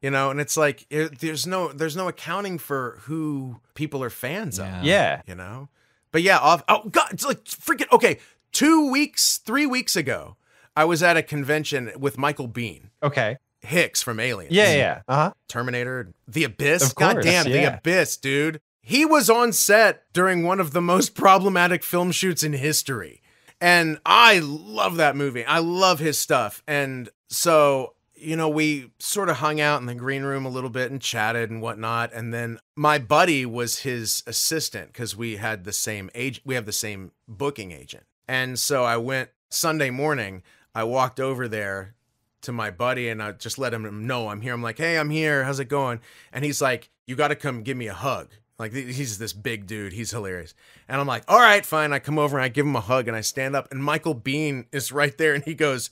You know, and it's like, there's no accounting for who people are fans of. Yeah. You know? But yeah, oh God, it's like freaking, okay, 3 weeks ago, I was at a convention with Michael Bian. Okay. Hicks from Aliens. Yeah, yeah. Uh-huh. Terminator, The Abyss. Of course, goddamn, yeah. The Abyss, dude. He was on set during one of the most problematic film shoots in history. And I love that movie. I love his stuff. And so, you know, we sort of hung out in the green room a little bit and chatted and whatnot. And then my buddy was his assistant because we had the same agent. We have the same booking agent. And so I went Sunday morning. I walked over there to my buddy and I just let him know I'm here. I'm like, hey, I'm here. How's it going? And he's like, you got to come give me a hug. Like, he's this big dude. He's hilarious. And I'm like, all right, fine. I come over and I give him a hug and I stand up and Michael Bian is right there. And he goes,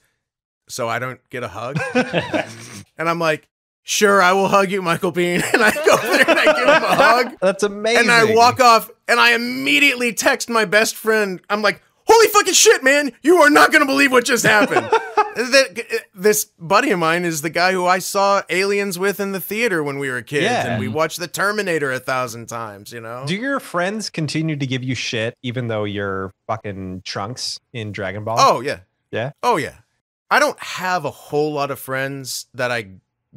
so I don't get a hug? And I'm like, sure, I will hug you, Michael Bian. And I go there and I give him a hug. That's amazing. And I walk off and I immediately text my best friend. I'm like, holy fucking shit, man. You are not going to believe what just happened. This buddy of mine is the guy who I saw Aliens with in the theater when we were kids. Yeah. And we watched The Terminator 1,000 times, you know? Do your friends continue to give you shit even though you're fucking Trunks in Dragon Ball? Oh, yeah. Yeah? Oh, yeah. I don't have a whole lot of friends that I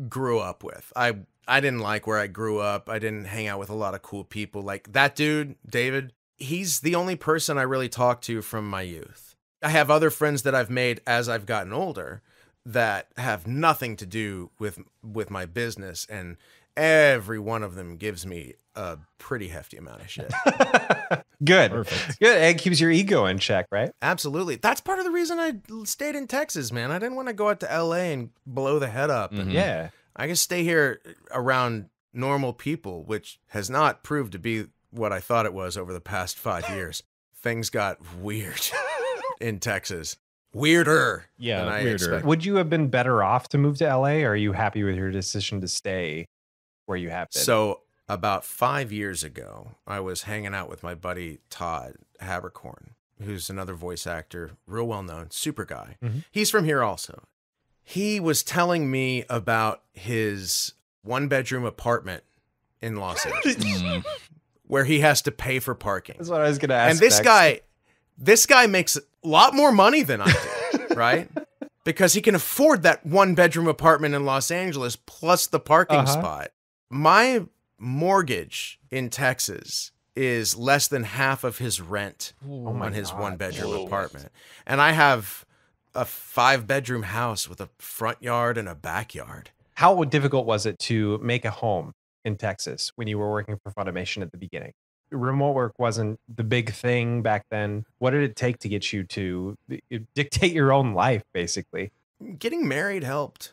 grew up with. I didn't like where I grew up. I didn't hang out with a lot of cool people. Like that dude, David, he's the only person I really talked to from my youth. I have other friends that I've made as I've gotten older that have nothing to do with my business, and every one of them gives me a pretty hefty amount of shit. Good. Perfect. Good. It keeps your ego in check, right? Absolutely. That's part of the reason I stayed in Texas, man. I didn't want to go out to LA and blow the head up. Mm-hmm. Yeah. I can stay here around normal people, which has not proved to be what I thought it was over the past 5 years. Things got weird in Texas. Weirder. Yeah. Than I expected. Would you have been better off to move to LA, or are you happy with your decision to stay where you have been? So about 5 years ago, I was hanging out with my buddy Todd Habercorn, who's another voice actor, real well-known, super guy. Mm-hmm. He's from here also. He was telling me about his one-bedroom apartment in Los Angeles, where he has to pay for parking. That's what I was going to ask. And this guy makes a lot more money than I do, right? Because he can afford that one-bedroom apartment in Los Angeles plus the parking spot. My mortgage in Texas is less than half of his rent on his one-bedroom apartment. And I have a five-bedroom house with a front yard and a backyard. How difficult was it to make a home in Texas when you were working for Funimation at the beginning? Remote work wasn't the big thing back then. What did it take to get you to dictate your own life, basically? Getting married helped,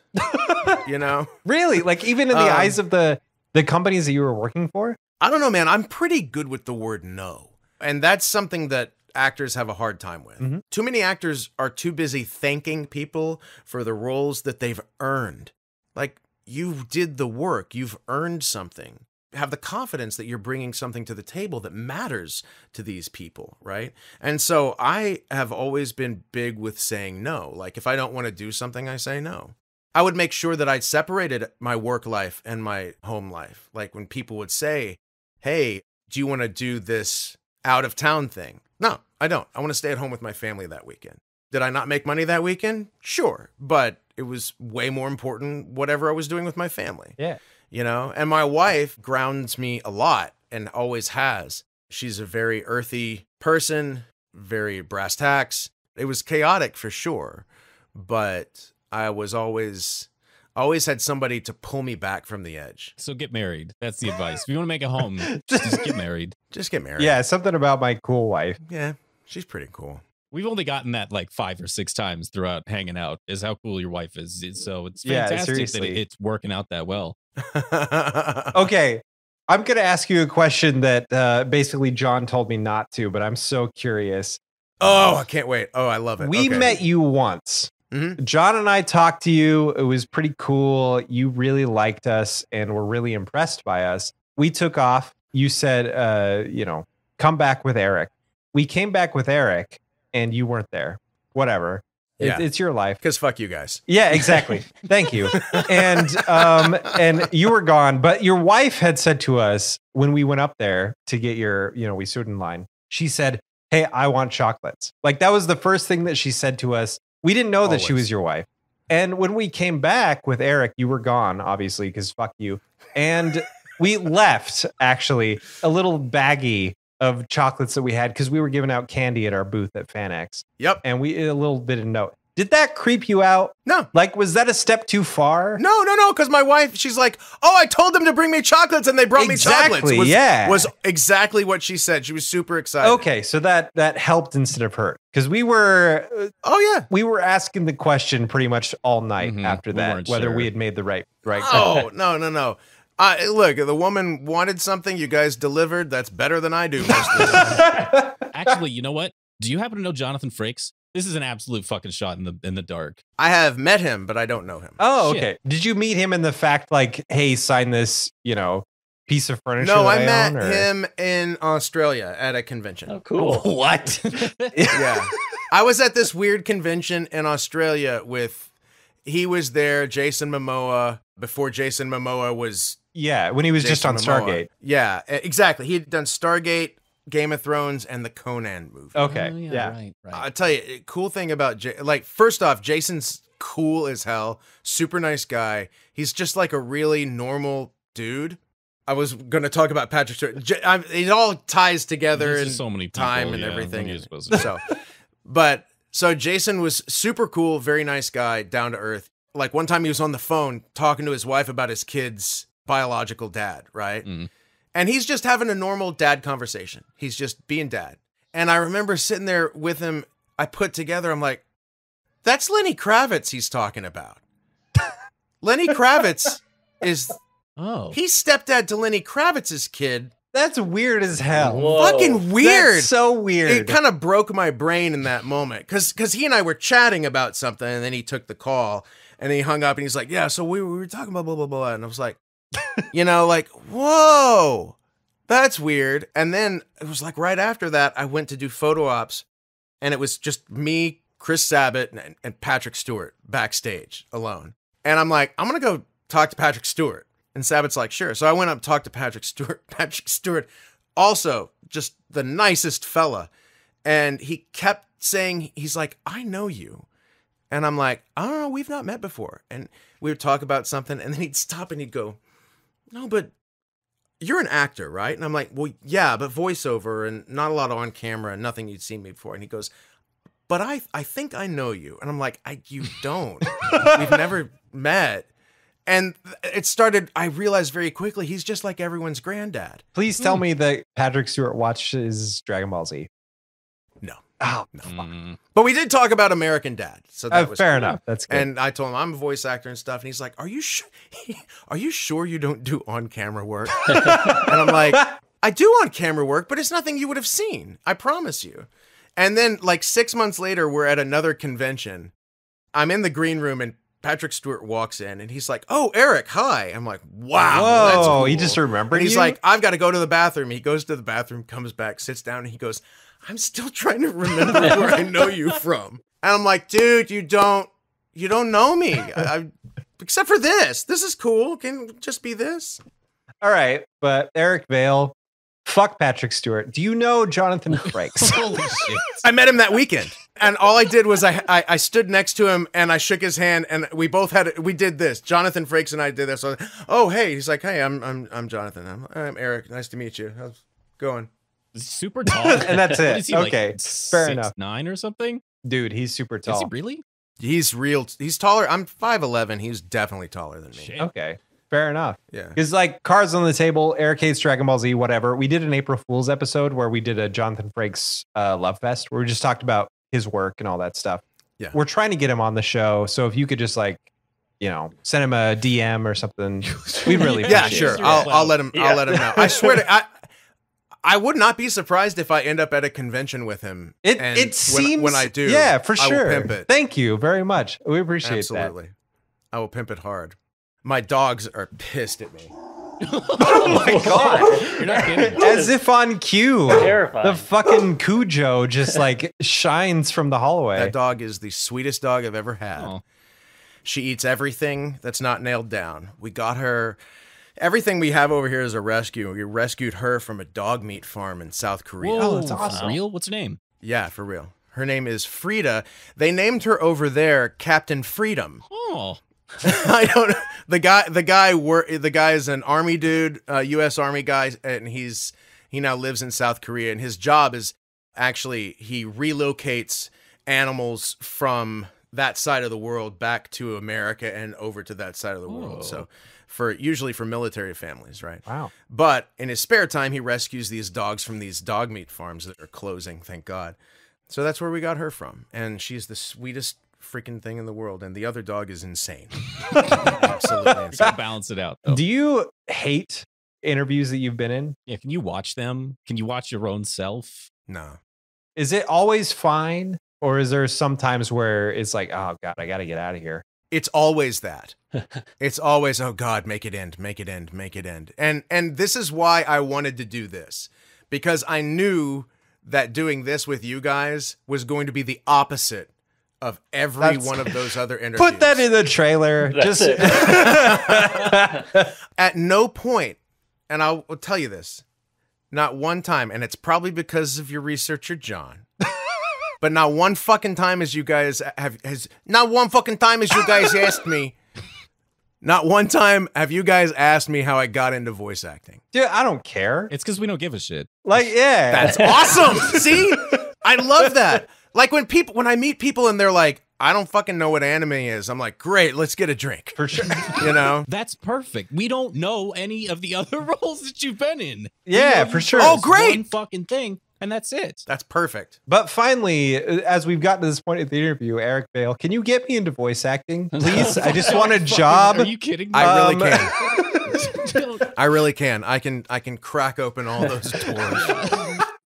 you know? Really? Like, even in the eyes of the companies that you were working for? I don't know, man. I'm pretty good with the word no. And that's something that actors have a hard time with. Mm-hmm. Too many actors are too busy thanking people for the roles that they've earned. Like, you did the work. You've earned something. Have the confidence that you're bringing something to the table that matters to these people, right? And so I have always been big with saying no. Like, if I don't want to do something, I say no. I would make sure that I separated my work life and my home life. Like, when people would say, hey, do you want to do this out-of-town thing? No, I don't. I want to stay at home with my family that weekend. Did I not make money that weekend? Sure, but it was way more important whatever I was doing with my family. Yeah. You know, and my wife grounds me a lot and always has. She's a very earthy person, very brass tacks. It was chaotic for sure, but I was always had somebody to pull me back from the edge. So get married. That's the advice. If you want to make a home, just get married. Just get married. Yeah, something about my cool wife. Yeah, she's pretty cool. We've only gotten that like 5 or 6 times throughout hanging out, is how cool your wife is. So it's fantastic that it's working out that well. Okay, I'm going to ask you a question that basically John told me not to, but I'm so curious. Oh, I can't wait. Oh, I love it. We met you once. Mm-hmm. John and I talked to you. It was pretty cool. You really liked us and were really impressed by us. We took off. You said, you know, come back with Eric. We came back with Eric. And you weren't there. Whatever. Yeah. It's your life. Because fuck you guys. Yeah, exactly. Thank you. And you were gone. But your wife had said to us when we went up there to get your, you know, we stood in line. She said, hey, I want chocolates. Like, that was the first thing that she said to us. We didn't know that she was your wife. And when we came back with Eric, you were gone, obviously, because fuck you. And we left, actually, a little baggie of chocolates that we had, because we were giving out candy at our booth at FanX. Yep. And we a little bit of note. Did that creep you out? No. Like, was that a step too far? No, no, no. Because my wife, she's like, oh, I told them to bring me chocolates and they brought me chocolates. Was exactly what she said. She was super excited. Okay. So that helped instead of hurt. Because we were, we were asking the question pretty much all night after that, whether we had made the right. Oh, no, no, no. Look, the woman wanted something. You guys delivered. That's better than I do most of the time. Actually, you know what? Do you happen to know Jonathan Frakes? This is an absolute fucking shot in the dark. I have met him, but I don't know him. Oh, okay. Shit. Did you meet him in the fact like, hey, sign this, you know, piece of furniture? No, I met him in Australia at a convention. Oh, cool. What? Yeah. I was at this weird convention in Australia with, he was there, Jason Momoa, before Jason Momoa was... Yeah, when he was just on Stargate. Yeah, exactly. He had done Stargate, Game of Thrones, and the Conan movie. Okay, yeah. Right, right. I'll tell you, cool thing about... Like, first off, Jason's cool as hell, super nice guy. He's just like a really normal dude. I was going to talk about Patrick Stewart. It all ties together in so many people, time and everything. So Jason was super cool, very nice guy, down to earth. Like one time he was on the phone talking to his wife about his kid's biological dad, right? Mm. And he's just having a normal dad conversation. He's just being dad. And I remember sitting there with him. I put together, I'm like, that's Lenny Kravitz he's talking about. Lenny Kravitz is... Oh. He's stepdad to Lenny Kravitz's kid. That's weird as hell. Whoa. Fucking weird. That's so weird. It kind of broke my brain in that moment. Because he and I were chatting about something, and then he took the call, and then he hung up, and he's like, yeah, so we were talking about blah, blah, blah. And I was like, you know, like, whoa, that's weird. And then it was like right after that, I went to do photo ops, and it was just me, Chris Sabat, and Patrick Stewart backstage alone. And I'm like, I'm going to go talk to Patrick Stewart. And Sabat's like, sure. So I went up and talked to Patrick Stewart. Patrick Stewart, also just the nicest fella. And he kept saying, he's like, I know you. And I'm like, oh, we've not met before. And we would talk about something. And then he'd stop and he'd go, no, but you're an actor, right? And I'm like, well, yeah, but voiceover and not a lot on camera and nothing you'd seen me before. And he goes, but I think I know you. And I'm like, you don't. We've never met. And it started, I realized very quickly, he's just like everyone's granddad. Please tell me that Patrick Stewart watches Dragon Ball Z. No. Oh, no. Mm. But we did talk about American Dad. So that was fair enough. That's good. And I told him I'm a voice actor and stuff. And he's like, are you sure you don't do on-camera work? And I'm like, I do on-camera work, but it's nothing you would have seen. I promise you. And then like 6 months later, we're at another convention. I'm in the green room and Patrick Stewart walks in and he's like, oh, Eric, hi. I'm like, wow. Whoa, that's cool. He just remembered. He's like, I've got to go to the bathroom. He goes to the bathroom, comes back, sits down, and he goes, I'm still trying to remember where I know you from. And I'm like, dude, you don't know me. Except for this. This is cool. Can it just be this? All right. But Eric Vale, fuck Patrick Stewart. Do you know Jonathan Frakes? Holy shit. I met him that weekend. And all I did was I stood next to him and I shook his hand and we both had, we did this. Jonathan Frakes and I did this. So I was like, oh, hey. He's like, hey, I'm Jonathan. I'm Eric. Nice to meet you. How's it going? Super tall. And that's it. Is he, okay. Like, fair enough. 6'9" or something? Dude, he's super tall. Is he really? He's real. He's taller. I'm 5'11". He's definitely taller than me. Shit. Okay. Fair enough. Yeah. Because like cards on the table, Eric hates Dragon Ball Z, whatever. We did an April Fool's episode where we did a Jonathan Frakes love fest where we just talked about his work and all that stuff. Yeah. We're trying to get him on the show. So if you could just like, you know, send him a DM or something, we really yeah, sure. I'll let him. Yeah. I'll let him know. I swear to I would not be surprised if I end up at a convention with him. It seems when I do, yeah, for sure. I will pimp it. Thank you very much. We appreciate that. Absolutely, I will pimp it hard. My dogs are pissed at me. Oh my god! You're not kidding. As if on cue. Terrifying. The fucking Cujo just like shines from the hallway. That dog is the sweetest dog I've ever had. Aww. She eats everything that's not nailed down. We got her. Everything we have over here is a rescue. We rescued her from a dog meat farm in South Korea. Whoa, oh, that's awesome. Real? What's her name? Yeah, for real. Her name is Frida. They named her over there Captain Freedom. Oh. I don't know. The guy is an army dude, U.S. Army guy, and he now lives in South Korea, and his job is actually he relocates animals from that side of the world back to America and over to that side of the world. So usually for military families, right? Wow. But in his spare time, he rescues these dogs from these dog meat farms that are closing, thank God. So that's where we got her from. And she's the sweetest freaking thing in the world. And the other dog is insane. Absolutely insane. Gotta balance it out, though. Do you hate interviews that you've been in? Yeah, can you watch them? Can you watch your own self? No. Is it always fine? Or is there sometimes where it's like, oh God, I gotta get out of here? It's always that. It's always, oh God, make it end, make it end, make it end. And this is why I wanted to do this, because I knew that doing this with you guys was going to be the opposite of every one of those other interviews. Put that in the trailer. That's just it. At no point, and I'll tell you this, not one time, and it's probably because of your researcher, John, But not one fucking time as you guys have asked me. Not one time have you guys asked me how I got into voice acting. Dude, I don't care. It's because we don't give a shit. Like, yeah. That's awesome. See? I love that. Like when people, when I meet people and they're like, I don't fucking know what anime is. I'm like, great, let's get a drink. For sure. You know? That's perfect. We don't know any of the other roles that you've been in. Yeah, for sure. Oh, great. One fucking thing. And that's it. That's perfect. But finally, as we've gotten to this point of the interview, Eric Vale, can you get me into voice acting? Please? I just want a job. Are you kidding me? I really can. I really can. I can crack open all those doors.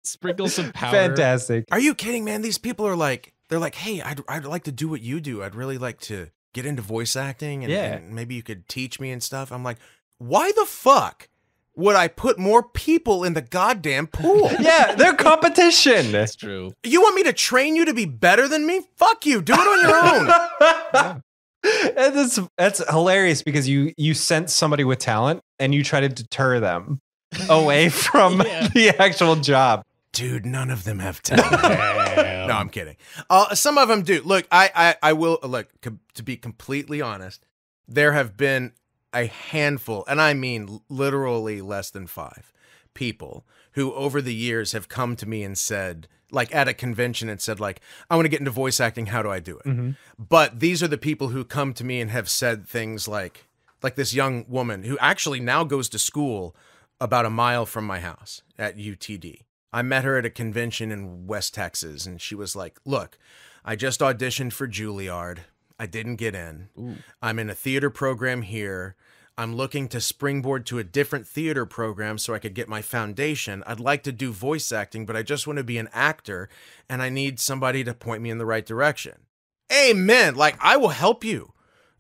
Sprinkle some powder. Fantastic. Are you kidding, man? These people are like, they're like, hey, I'd like to do what you do. I'd really like to get into voice acting and, yeah, and maybe you could teach me and stuff. I'm like, why the fuck would I put more people in the goddamn pool? Yeah, they're competition. That's true. You want me to train you to be better than me? Fuck you. Do it on your own. Yeah. And that's hilarious because you sense somebody with talent and you try to deter them away from the actual job. Dude, none of them have talent. No, I'm kidding. Some of them do. Look, I will look, to be completely honest, there have been a handful, and I mean literally less than 5 people who over the years have come to me and said, like at a convention and said, like, I want to get into voice acting. How do I do it? Mm-hmm. But these are the people who come to me and have said things like this young woman who actually now goes to school about a mile from my house at UTD. I met her at a convention in West Texas, and she was like, look, I just auditioned for Juilliard. I didn't get in. Ooh. I'm in a theater program here. I'm looking to springboard to a different theater program so I could get my foundation. I'd like to do voice acting, but I just want to be an actor, and I need somebody to point me in the right direction. Amen. Like, I will help you.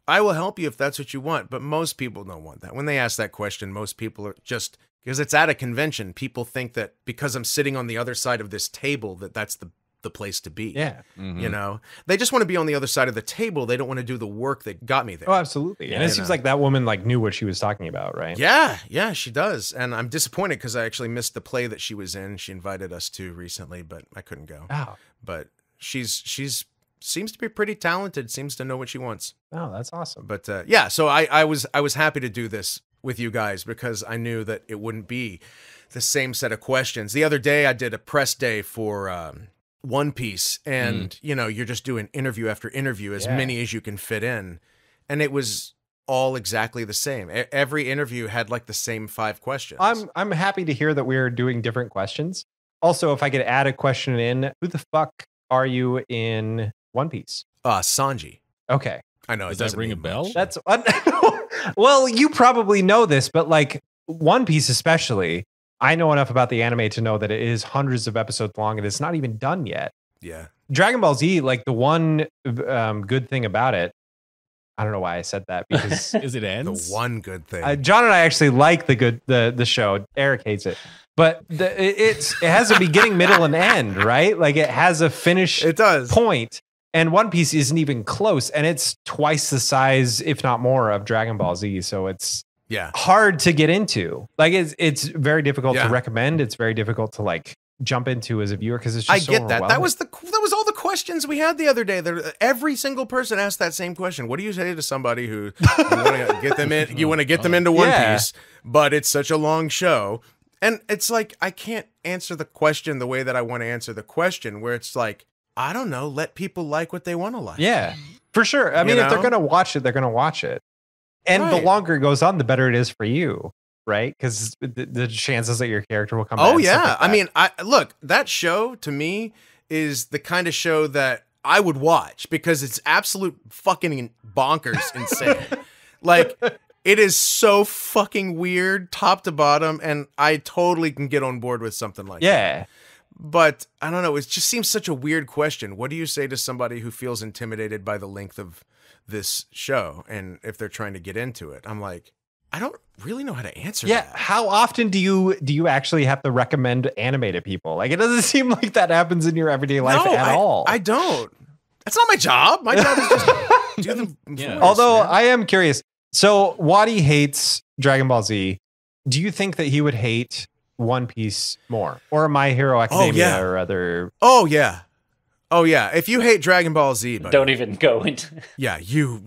I will help you if that's what you want, but most people don't want that. When they ask that question, most people are just, because it's at a convention, people think that because I'm sitting on the other side of this table, that that's the place to be. Yeah. Mm-hmm. You know, they just want to be on the other side of the table. They don't want to do the work that got me there. Oh, absolutely. Yeah, and it seems like that woman like knew what she was talking about, right? Yeah. Yeah, she does. And I'm disappointed because I actually missed the play that she was in. She invited us to recently, but I couldn't go. Wow. But she's seems to be pretty talented, seems to know what she wants. Oh, that's awesome. But yeah, so I was happy to do this with you guys because I knew that it wouldn't be the same set of questions. The other day I did a press day for One Piece, and you know, you're just doing interview after interview, as many as you can fit in, and it was all exactly the same. Every interview had like the same 5 questions. I'm happy to hear that we're doing different questions. Also, if I could add a question in, who the fuck are you in One Piece? Sanji. Okay. I know. Does that ring a bell? That's well, you probably know this, but like One Piece especially, I know enough about the anime to know that it is hundreds of episodes long and it's not even done yet. Yeah. Dragon Ball Z, like the one good thing about it, I don't know why I said that because is it ends? The one good thing. John and I actually like the show. Eric hates it. But it has a beginning, middle, and end, right? Like it has a finish point. And One Piece isn't even close, and it's twice the size, if not more, of Dragon Ball Z. So it's hard to get into. Like it's very difficult to recommend. It's very difficult to like jump into as a viewer because it's just so overwhelming. I get that. That was all the questions we had the other day. Every single person asked that same question. What do you say to somebody who you want to get them in? You want to get them into One Piece, but it's such a long show. And it's like, I can't answer the question the way that I want to answer the question, where it's like, I don't know, let people like what they want to like. Yeah, for sure. I mean, if they're going to watch it, they're going to watch it. And the longer it goes on, the better it is for you, right? Because the chances that your character will come back. Oh, yeah. I mean, look, that show to me is the kind of show that I would watch because it's absolute fucking bonkers insane. Like, it is so fucking weird top to bottom, and I totally can get on board with something like that. Yeah. But I don't know. It just seems such a weird question. What do you say to somebody who feels intimidated by the length of this show? And if they're trying to get into it, I'm like, I don't really know how to answer that. Yeah. How often do you actually have to recommend anime to people? Like, it doesn't seem like that happens in your everyday life at all. I don't. That's not my job. My job is just do the voice. Although I am curious. So Waddy hates Dragon Ball Z. Do you think that he would hate One Piece more, or My Hero Academia, or other? Oh yeah, Oh yeah, if you hate Dragon Ball Z, buddy, don't even go into. Yeah, you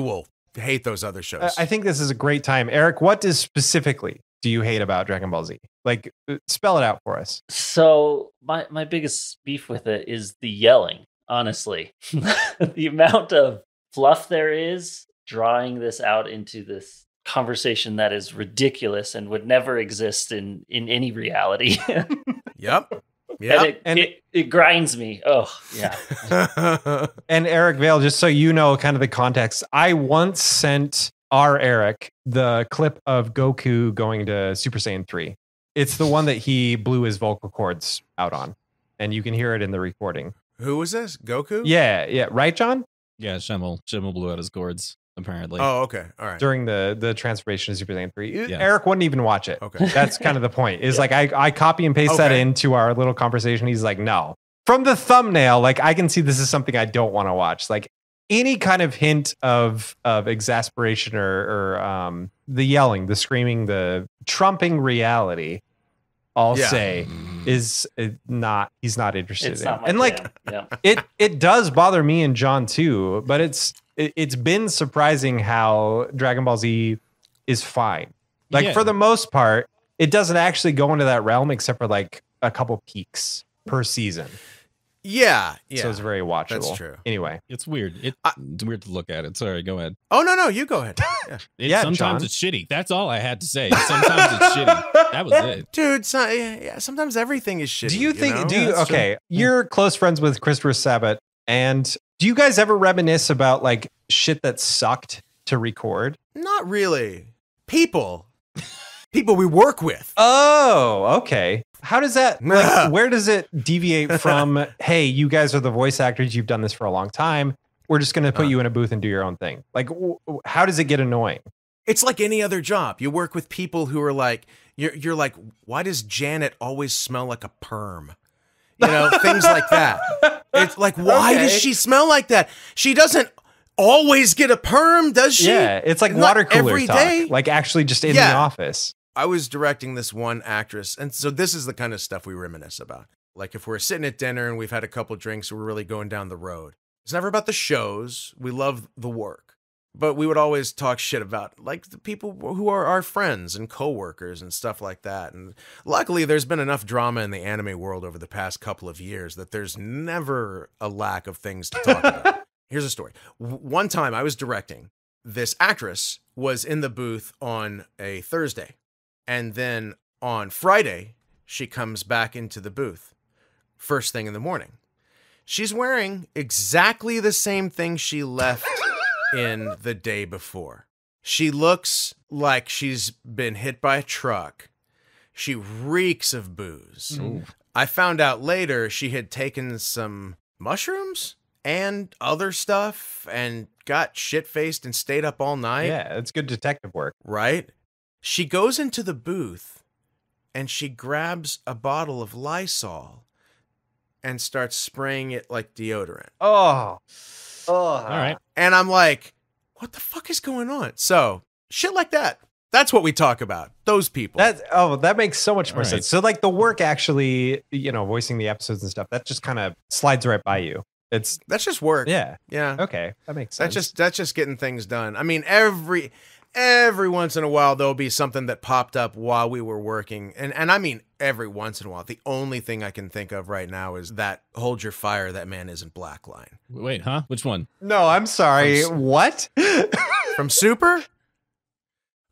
will hate those other shows. I think this is a great time, Eric. What is specifically do you hate about Dragon Ball Z? Like, spell it out for us. So my biggest beef with it is the yelling. Honestly, the amount of fluff there is drawing this out into this conversation that is ridiculous and would never exist in any reality. Yep. Yeah, and it grinds me. Oh, yeah. And Eric Vale, just so you know, kind of the context. I once sent our Eric the clip of Goku going to Super Saiyan 3. It's the one that he blew his vocal cords out on, and you can hear it in the recording. Who was this? Goku? Yeah, yeah. Right, John? Yeah, Shenmue blew out his cords, apparently. Oh, okay. All right. During the transformation of Super Saiyan 3. Yeah. Eric wouldn't even watch it. Okay. That's kind of the point. Is like I copy and paste that into our little conversation. He's like, no. From the thumbnail, like I can see this is something I don't want to watch. Like any kind of hint of exasperation or the yelling, the screaming, the trumping reality, I'll say is not, he's not interested in. Not and like, yeah. It does bother me and John too, but it's been surprising how Dragon Ball Z is fine. Like for the most part, it doesn't actually go into that realm except for like a couple peaks per season. Yeah, yeah. So it's very watchable. That's true. Anyway, it's weird. It's weird to look at it. Sorry, go ahead. Oh no, you go ahead. Yeah, sometimes John. It's shitty. That's all I had to say. Sometimes it's shitty. That was it, dude. Sometimes everything is shitty. Do you think? You know? Okay? True. You're close friends with Christopher Sabat, and do you guys ever reminisce about like shit that sucked to record? Not really. People we work with. Oh, okay. How does that, like, where does it deviate from, hey, you guys are the voice actors, you've done this for a long time, we're just going to put you in a booth and do your own thing? Like, how does it get annoying? It's like any other job. You work with people who are like, you're like, why does Janet always smell like a perm? You know, things like that. It's like, why does she smell like that? She doesn't always get a perm, does she? Yeah, it's like water cooler talk, like actually just in the office. I was directing this one actress, and so this is the kind of stuff we reminisce about. Like if we're sitting at dinner and we've had a couple drinks, we're really going down the road. It's never about the shows. We love the work, but we would always talk shit about like the people who are our friends and coworkers and stuff like that. And luckily there's been enough drama in the anime world over the past couple of years that there's never a lack of things to talk about. Here's a story. One time I was directing. This actress was in the booth on a Thursday. And then on Friday, she comes back into the booth, first thing in the morning. She's wearing exactly the same thing she left in the day before. She looks like she's been hit by a truck. She reeks of booze. Ooh. I found out later she had taken some mushrooms and other stuff and got shit-faced and stayed up all night. Yeah, it's good detective work. Right? She goes into the booth and she grabs a bottle of Lysol and starts spraying it like deodorant. Oh, all right. And I'm like, what the fuck is going on? So shit like that. That's what we talk about. Those people. That makes so much more sense. So like the work actually, you know, voicing the episodes and stuff, that just kind of slides right by you. That's just work. Yeah. Yeah. Okay. That makes sense. That's just getting things done. I mean, every once in a while, there'll be something that popped up while we were working. And I mean, every once in a while. The only thing I can think of right now is that Hold Your Fire, That Man Isn't Black line. Wait, huh? Which one? No, I'm sorry. What? From Super?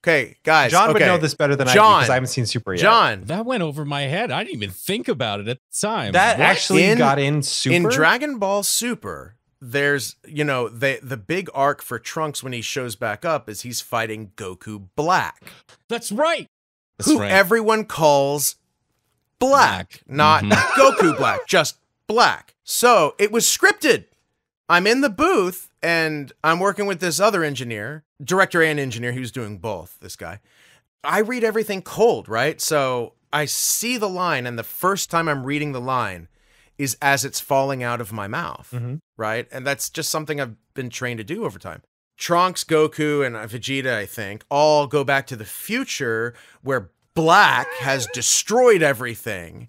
Okay, guys. John would know this better than I do because I haven't seen Super yet. John. That went over my head. I didn't even think about it at the time. That actually got in Super? In Dragon Ball Super... There's, you know, the big arc for Trunks when he shows back up is he's fighting Goku Black. That's right. Who everyone calls Black, not Goku Black, just Black. So it was scripted. I'm in the booth and I'm working with this other engineer, director and engineer. He was doing both, this guy. I read everything cold, right? So I see the line, and the first time I'm reading the line is as it's falling out of my mouth, right? And that's just something I've been trained to do over time. Trunks, Goku, and Vegeta, I think, all go back to the future where Black has destroyed everything.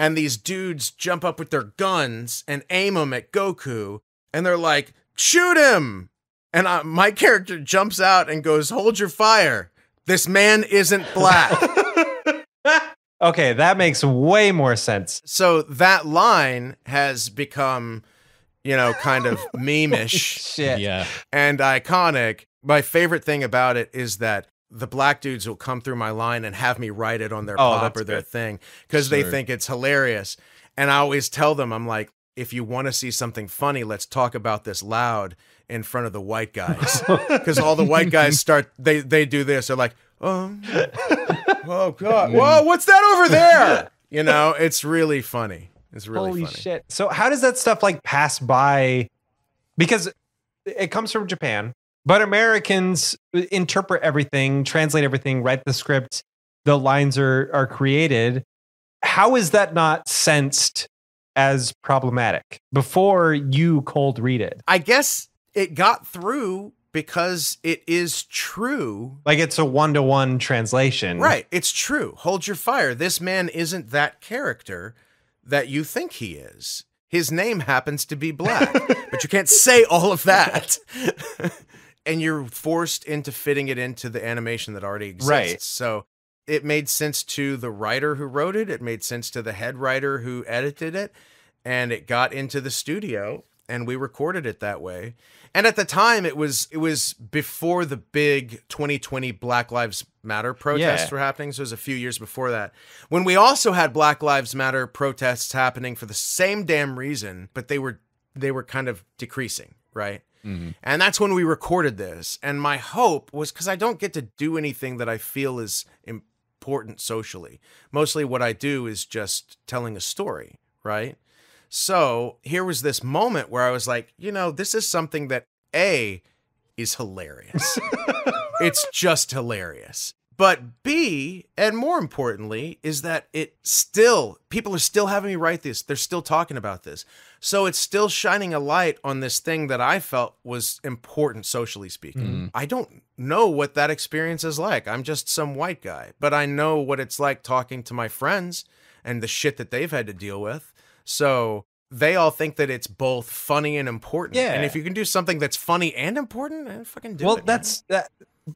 and these dudes jump up with their guns and aim them at Goku, and they're like, shoot him! And my character jumps out and goes, hold your fire. This man isn't black. Okay, that makes way more sense. So that line has become, you know, kind of meme-ish. Shit. Yeah. And iconic. My favorite thing about it is that the black dudes will come through my line and have me write it on their pop or their thing because they think it's hilarious. And I always tell them, I'm like, if you want to see something funny, let's talk about this loud in front of the white guys. Because all the white guys start, they do this. They're like, oh, God. Whoa, what's that over there? You know, it's really funny. It's really funny. Holy shit. So how does that stuff like pass by? Because it comes from Japan. But Americans interpret everything, translate everything, write the script, the lines are created. How is that not sensed as problematic before you cold read it? I guess it got through because it is true. Like it's a one-to-one translation. Right, it's true. Hold your fire. This man isn't that character that you think he is. His name happens to be black, but you can't say all of that. And you're forced into fitting it into the animation that already exists. Right. So it made sense to the writer who wrote it. It made sense to the head writer who edited it. And it got into the studio and we recorded it that way. And at the time it was before the big 2020 Black Lives Matter protests were happening. So it was a few years before that. When we also had Black Lives Matter protests happening for the same damn reason, but they were kind of decreasing, right? Mm-hmm. And that's when we recorded this. And my hope was, because I don't get to do anything that I feel is important socially. Mostly what I do is just telling a story, right? So here was this moment where I was like, you know, this is something that A, is hilarious. It's just hilarious. But B, and more importantly, is that it still, people are still having me write this. They're still talking about this. So it's still shining a light on this thing that I felt was important, socially speaking. Mm. I don't know what that experience is like. I'm just some white guy. But I know what it's like talking to my friends and the shit that they've had to deal with. So they all think that it's both funny and important. Yeah. And if you can do something that's funny and important, then fucking do it. Well, that's...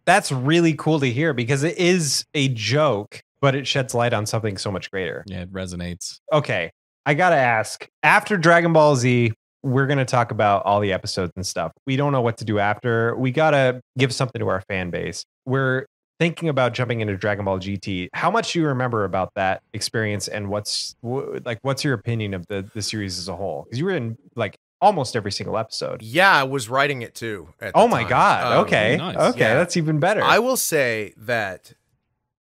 That's really cool to hear because it is a joke, but it sheds light on something so much greater. Yeah, it resonates. Okay, I gotta ask, after Dragon Ball Z, we're gonna talk about all the episodes and stuff. We don't know what to do after. We gotta give something to our fan base. We're thinking about jumping into Dragon Ball GT. How much do you remember about that experience, and what's your opinion of the series as a whole? Because you were in like almost every single episode. Yeah, I was writing it too. At oh my time. God. Okay. Nice. Okay. Yeah. That's even better. I will say that,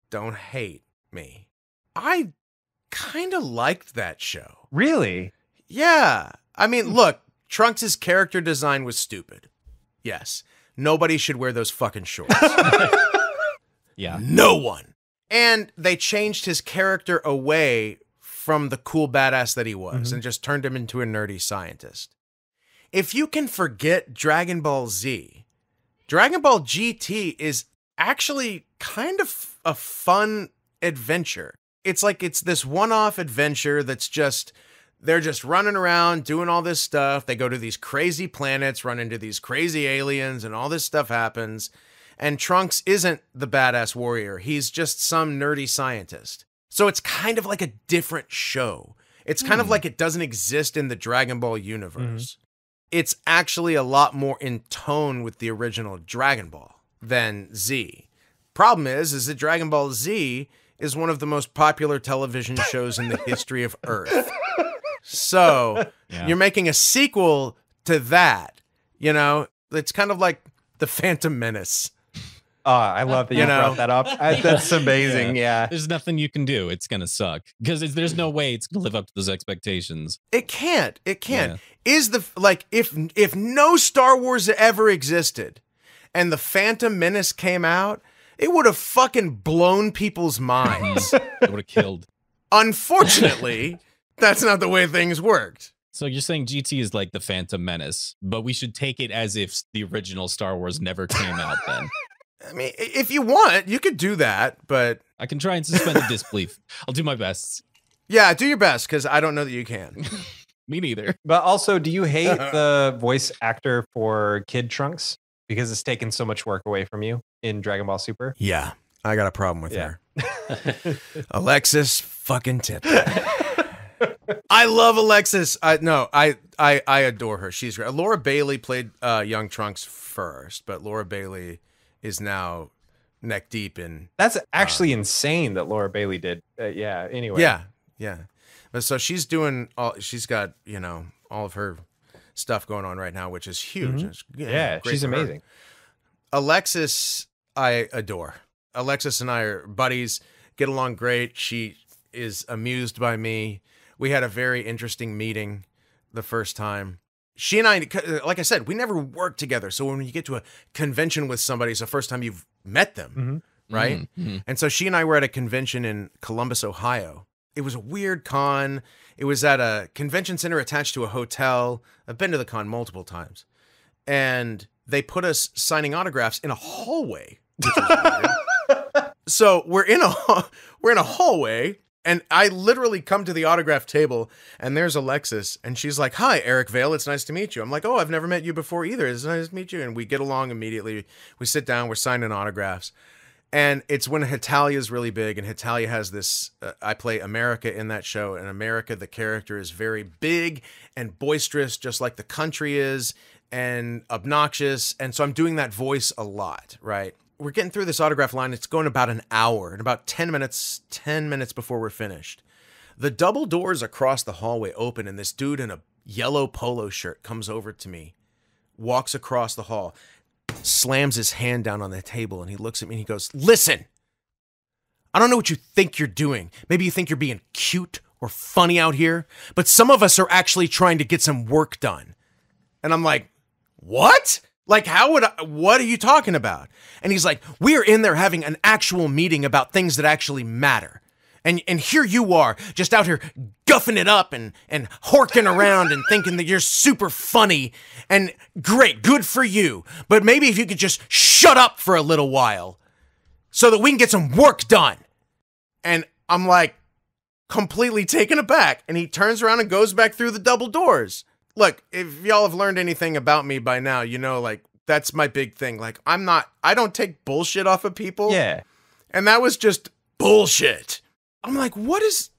don't hate me, I kind of liked that show. Really? Yeah. I mean, look, Trunks' character design was stupid. Yes. Nobody should wear those fucking shorts. Yeah. No one. And they changed his character away from the cool badass that he was, and just turned him into a nerdy scientist. If you can forget Dragon Ball Z, Dragon Ball GT is actually kind of a fun adventure. It's like it's this one-off adventure that's just, they're just running around doing all this stuff. They go to these crazy planets, run into these crazy aliens, and all this stuff happens. And Trunks isn't the badass warrior. He's just some nerdy scientist. So it's kind of like a different show. It's kind of like it doesn't exist in the Dragon Ball universe. It's actually a lot more in tone with the original Dragon Ball than Z. Problem is that Dragon Ball Z is one of the most popular television shows in the history of Earth. So you're making a sequel to that, you know? It's kind of like The Phantom Menace. I love that you brought that up. That's amazing. Yeah. There's nothing you can do. It's going to suck because there's no way it's going to live up to those expectations. It can't. It can't. Yeah. Is the, like, if no Star Wars ever existed and The Phantom Menace came out, it would have fucking blown people's minds. It would have killed. Unfortunately, that's not the way things worked. So you're saying GT is like The Phantom Menace, but we should take it as if the original Star Wars never came out then. I mean, if you want, you could do that, but... I can try and suspend the disbelief. I'll do my best. Yeah, do your best, because I don't know that you can. Me neither. But also, do you hate the voice actor for Kid Trunks? Because it's taken so much work away from you in Dragon Ball Super? Yeah, I got a problem with her. Alexis fucking Tipton. I love Alexis. I adore her. She's great. Laura Bailey played young Trunks first, but Laura Bailey is now neck deep in. That's actually insane that Laura Bailey did. Yeah. Anyway. Yeah. Yeah. But so she's doing all. She's got all of her stuff going on right now, which is huge. Mm-hmm. Yeah. She's amazing. Alexis, I adore. Alexis and I are buddies. Get along great. She is amused by me. We had a very interesting meeting the first time. She and I, like I said, we never worked together. So when you get to a convention with somebody, it's the first time you've met them, right? Mm-hmm. And so she and I were at a convention in Columbus, Ohio. It was a weird con. It was at a convention center attached to a hotel. I've been to the con multiple times. And they put us signing autographs in a hallway. Which was weird. So we're in a hallway. And I literally come to the autograph table, and there's Alexis, and she's like, "Hi, Eric Vale, it's nice to meet you." I'm like, "Oh, I've never met you before either. It's nice to meet you." And we get along immediately. We sit down, we're signing autographs. And it's when Hitalia's really big, and Hitalia has this, I play America in that show, and America, the character, is very big and boisterous, just like the country is, and obnoxious. And so I'm doing that voice a lot, right? We're getting through this autograph line. It's going about an hour, and about 10 minutes before we're finished, the double doors across the hallway open, and this dude in a yellow polo shirt comes over to me, walks across the hall, slams his hand down on the table, and he looks at me and he goes, "Listen, I don't know what you think you're doing. Maybe you think you're being cute or funny out here, but some of us are actually trying to get some work done." And I'm like, "What? Like, what are you talking about?" And he's like, "We're in there having an actual meeting about things that actually matter. And here you are just out here guffing it up and horking around and thinking that you're super funny and great, good for you. But maybe if you could just shut up for a little while so that we can get some work done." And I'm like completely taken aback. And he turns around and goes back through the double doors. Look, if y'all have learned anything about me by now, like, that's my big thing. Like, I don't take bullshit off of people. Yeah. And that was just bullshit. I'm like, what is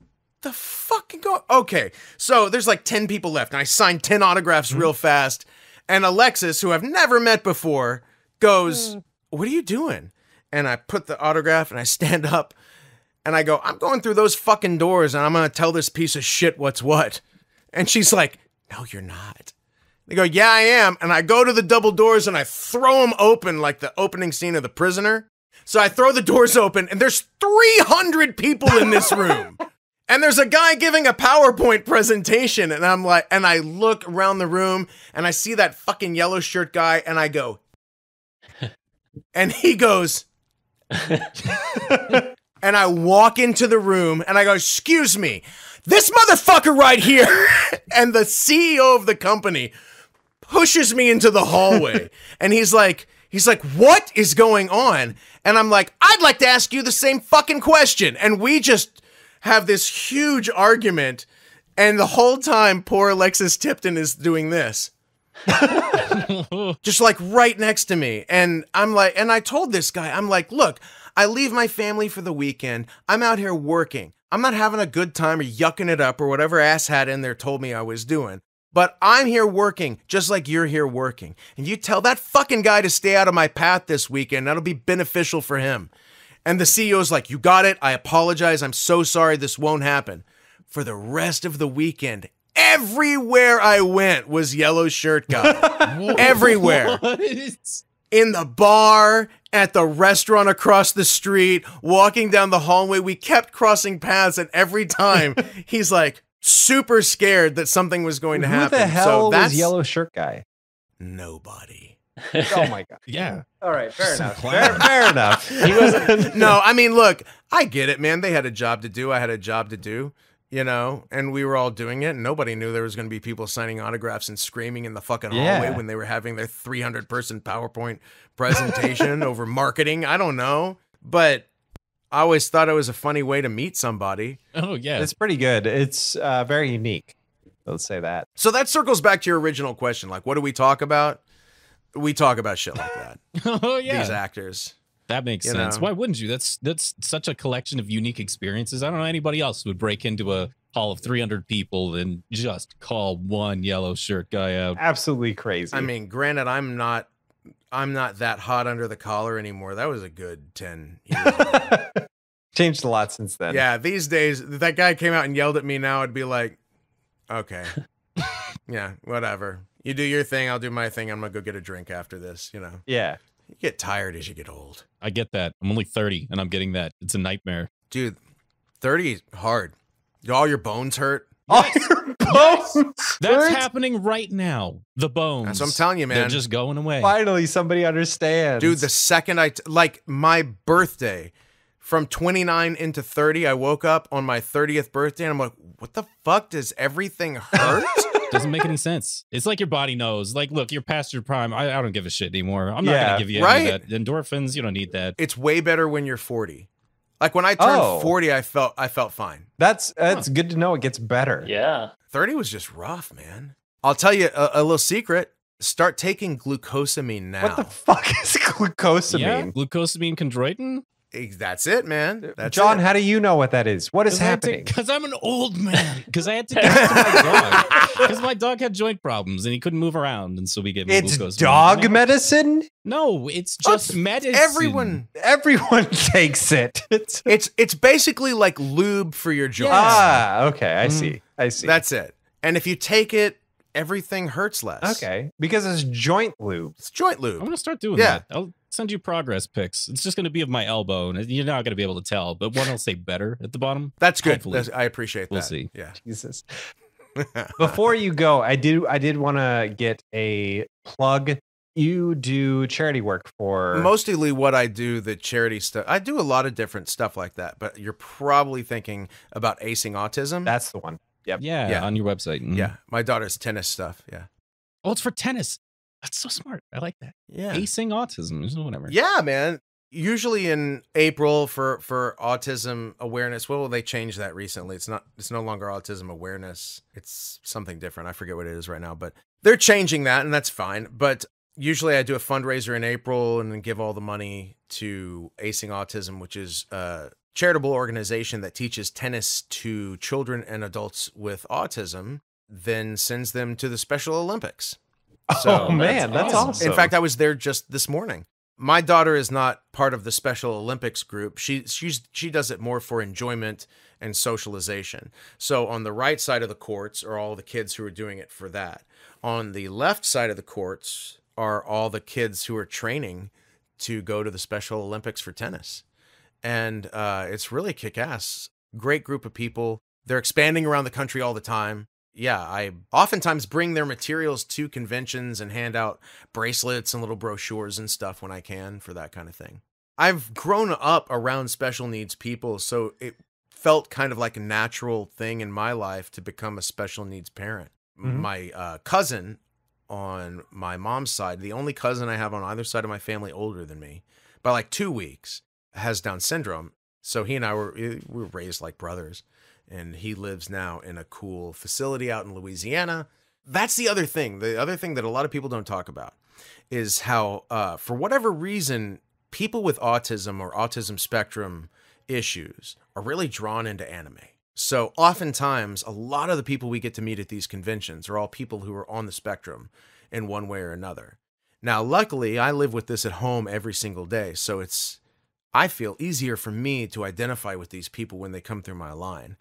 the fucking going? Okay, so there's like 10 people left, and I signed 10 autographs real fast. And Alexis, who I've never met before, goes, "What are you doing?" And I put the autograph, and I stand up, and I go, "I'm going through those fucking doors, and I'm going to tell this piece of shit what's what." And she's like, "No, you're not." They go, "Yeah, I am." And I go to the double doors and I throw them open like the opening scene of The Prisoner. So I throw the doors open, and there's 300 people in this room. And there's a guy giving a PowerPoint presentation. And I'm like, and I look around the room and I see that fucking yellow shirt guy, and I go, and he goes, and I walk into the room and I go, "Excuse me, this motherfucker right here." And the CEO of the company pushes me into the hallway. And he's like, "What is going on?" And I'm like, "I'd like to ask you the same fucking question." And we just have this huge argument. And the whole time, poor Alexis Tipton is doing this. Just like right next to me. And I'm like, and I told this guy, I'm like, "Look, I leave my family for the weekend. I'm out here working. I'm not having a good time or yucking it up or whatever asshat in there told me I was doing. But I'm here working just like you're here working. And you tell that fucking guy to stay out of my path this weekend. That'll be beneficial for him." And the CEO's like, "You got it. I apologize. I'm so sorry. This won't happen." For the rest of the weekend, everywhere I went was yellow shirt guy. Everywhere. What? In the bar, at the restaurant across the street, walking down the hallway, we kept crossing paths, and every time he's like super scared that something was going to happen. Who the hell so that's was yellow shirt guy? Nobody. Oh my god. Yeah. All right. Fair enough. Fair enough. He wasn't. No, I mean, look, I get it, man. They had a job to do. I had a job to do. And we were all doing it, and nobody knew there was going to be people signing autographs and screaming in the fucking hallway when they were having their 300-person PowerPoint presentation over marketing. I don't know, but I always thought it was a funny way to meet somebody. Oh, yeah. It's pretty good. It's very unique. Let's say that. So that circles back to your original question. Like, what do we talk about? We talk about shit like that. Oh, yeah. These actors. That makes sense. Why wouldn't you? That's such a collection of unique experiences. I don't know anybody else who would break into a hall of 300 people and just call one yellow shirt guy out. Absolutely crazy. I mean, granted, I'm not that hot under the collar anymore. That was a good 10 years ago. Changed a lot since then. Yeah, these days, if that guy came out and yelled at me now, I'd be like, okay. Yeah, whatever. You do your thing, I'll do my thing. I'm going to go get a drink after this, you know? Yeah. You get tired as you get old. I get that. I'm only 30 and I'm getting that. It's a nightmare. Dude, 30 is hard. All your bones hurt. Yes. All your bones hurt? That's happening right now. The bones. That's what I'm telling you, man. They're just going away. Finally, somebody understands. Dude, the second like my birthday, from 29 into 30, I woke up on my 30th birthday and I'm like, what the fuck? Does everything hurt? Doesn't make any sense. It's like your body knows. Like, look, you're past your prime. I don't give a shit anymore. I'm not going to give you any of that. Endorphins, you don't need that. It's way better when you're 40. Like, when I turned 40, I felt fine. That's good to know it gets better. Yeah. 30 was just rough, man. I'll tell you a little secret. Start taking glucosamine now. What the fuck is glucosamine? Yeah, glucosamine chondroitin? That's it, man. That's John, how do you know what that is? What is happening? Because I'm an old man. Because I had to give it to my dog. Because my dog had joint problems and he couldn't move around, and so we gave him glucose. It's dog medicine? No, it's just medicine. Everyone takes it. It's basically like lube for your joints. Yeah. Ah, okay, I see. That's it. And if you take it, everything hurts less. Okay, because it's joint lube. It's joint lube. I'm gonna start doing that. I'll send you progress pics. It's just going to be of my elbow, and you're not going to be able to tell, but one will say better at the bottom. That's good. I appreciate that. We'll see. Yeah. Jesus. Before you go, I did want to get a plug. You do charity work for... Mostly what I do, the charity stuff. I do a lot of different stuff like that, but you're probably thinking about Acing Autism. That's the one. Yep. Yeah, yeah, on your website. Mm-hmm. Yeah, my daughter's tennis stuff, yeah. Oh, it's for tennis. That's so smart. I like that. Yeah. Acing Autism, whatever. Yeah, man. Usually in April for autism awareness. Well, they changed that recently. It's no longer autism awareness. It's something different. I forget what it is right now, but they're changing that, and that's fine. But usually I do a fundraiser in April and then give all the money to Acing Autism, which is a charitable organization that teaches tennis to children and adults with autism, then sends them to the Special Olympics. So, oh man, that's awesome. In fact, I was there just this morning. My daughter is not part of the Special Olympics group. She does it more for enjoyment and socialization. So on the right side of the courts are all the kids who are doing it for that. On the left side of the courts are all the kids who are training to go to the Special Olympics for tennis. And it's really kick-ass. Great group of people. They're expanding around the country all the time. Yeah, I oftentimes bring their materials to conventions and hand out bracelets and little brochures and stuff when I can for that kind of thing. I've grown up around special needs people, so it felt kind of like a natural thing in my life to become a special needs parent. Mm-hmm. My cousin on my mom's side, the only cousin I have on either side of my family older than me, by like 2 weeks, has Down syndrome. So he and I were raised like brothers. And he lives now in a cool facility out in Louisiana. That's the other thing. The other thing that a lot of people don't talk about is how, for whatever reason, people with autism or autism spectrum issues are really drawn into anime. So oftentimes, a lot of the people we get to meet at these conventions are all people who are on the spectrum in one way or another. Now, luckily, I live with this at home every single day, so it's... I feel easier for me to identify with these people when they come through my line.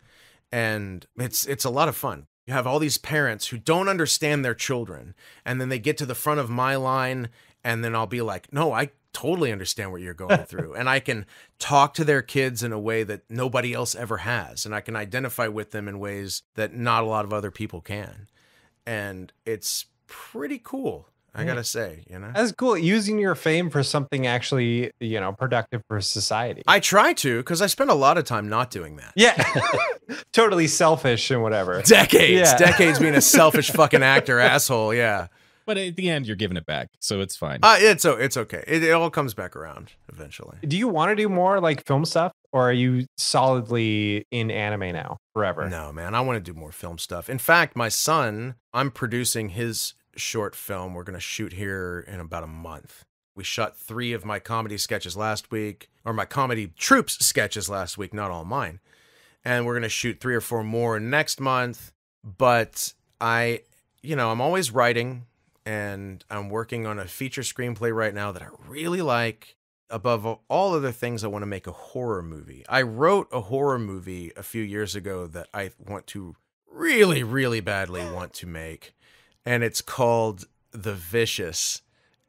And it's a lot of fun. You have all these parents who don't understand their children, and then they get to the front of my line, and then I'll be like, no, I totally understand what you're going through. And I can talk to their kids in a way that nobody else ever has. And I can identify with them in ways that not a lot of other people can. And it's pretty cool. I gotta say, you know, that's cool. Using your fame for something actually, you know, productive for society. I try to, because I spend a lot of time not doing that. Yeah, totally selfish and whatever. Decades, decades being a selfish fucking actor asshole. Yeah, but at the end, you're giving it back, so it's fine. It's okay. It all comes back around eventually. Do you want to do more like film stuff? Or are you solidly in anime now forever? No, man, I want to do more film stuff. In fact, my son, I'm producing his short film. We're going to shoot here in about a month. We shot 3 of my comedy sketches last week, or my comedy troops sketches last week, not all mine. And we're going to shoot 3 or 4 more next month. But I, you know, I'm always writing, and I'm working on a feature screenplay right now that I really like. Above all other things, I want to make a horror movie. I wrote a horror movie a few years ago that I want to really, really badly want to make. And it's called The Vicious.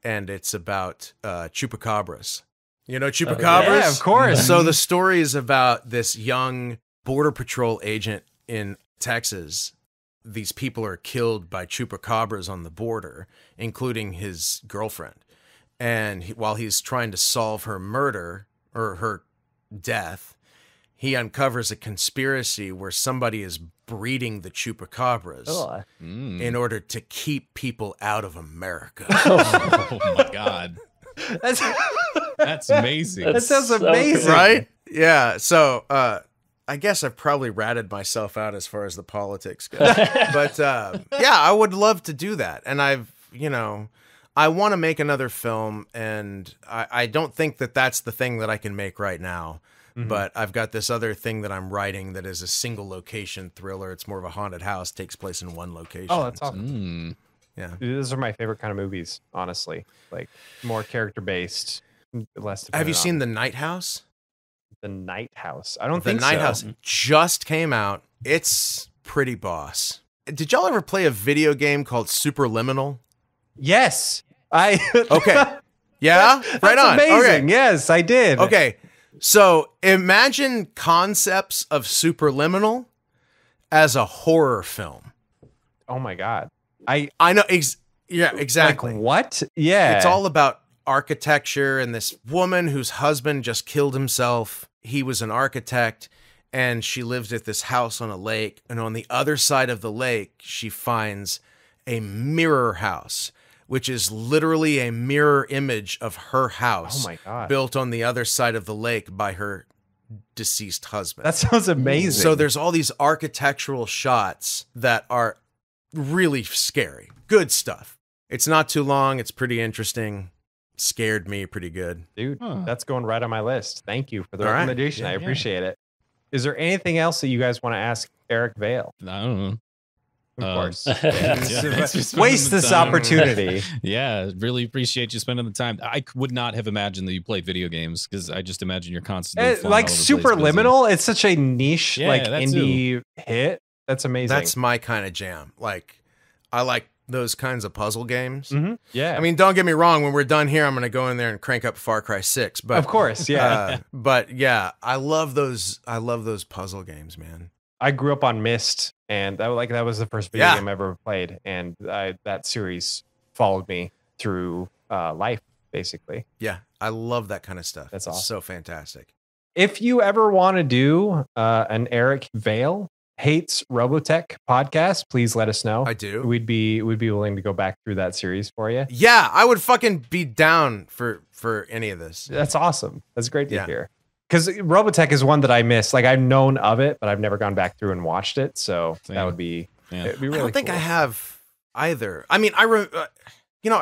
And it's about chupacabras. You know chupacabras? Oh, yeah, of course. So the story is about this young border patrol agent in Texas. These people are killed by chupacabras on the border, including his girlfriend. And while he's trying to solve her murder or her death, he uncovers a conspiracy where somebody is breeding the chupacabras in order to keep people out of America. Oh my God. That's amazing. That sounds amazing. So right? Yeah. So I guess I've probably ratted myself out as far as the politics go. But yeah, I would love to do that. And I've, you know, I want to make another film, and I don't think that that's the thing that I can make right now. Mm-hmm. But I've got this other thing that I'm writing that is a single location thriller. It's more of a haunted house, takes place in one location. Oh, that's awesome. Mm. Yeah. Those are my favorite kind of movies, honestly. Like more character based, less. Have you seen The Night House? The Night House. I don't think so. The Night House just came out. It's pretty boss. Did y'all ever play a video game called Superliminal? Yes. I okay. Yeah? That's right on. Amazing. Okay. Yes, I did. Okay. So imagine concepts of Superliminal as a horror film. Oh my God. I know. Yeah, exactly. Like what? Yeah. It's all about architecture and this woman whose husband just killed himself. He was an architect, and she lived at this house on a lake. And on the other side of the lake, she finds a mirror house, which is literally a mirror image of her house. Oh my God. Built on the other side of the lake by her deceased husband. That sounds amazing. So there's all these architectural shots that are really scary. Good stuff. It's not too long. It's pretty interesting. Scared me pretty good. Dude, that's going right on my list. Thank you for the recommendation. Yeah, I appreciate it. Is there anything else that you guys want to ask Eric Vale? I don't know. Of course. Waste this opportunity. Yeah, really appreciate you spending the time. I would not have imagined that you played video games, because I just imagine you're constantly like Superliminal. It's such a niche, like indie hit. That's amazing. That's my kind of jam. Like, I like those kinds of puzzle games. Mm-hmm. Yeah. I mean, don't get me wrong. When we're done here, I'm going to go in there and crank up Far Cry 6. But of course, yeah. But yeah, I love those. I love those puzzle games, man. I grew up on Myst, and that was the first video game I ever played, and that series followed me through life, basically. Yeah, I love that kind of stuff. That's awesome. It's so fantastic. If you ever want to do an Eric Vale hates Robotech podcast, please let us know. I do. We'd be willing to go back through that series for you. Yeah, I would fucking be down for any of this. That's awesome. That's great to hear. Because Robotech is one that I miss. Like, I've known of it, but I've never gone back through and watched it. So that would be, it'd be really I don't think I have either. I mean, I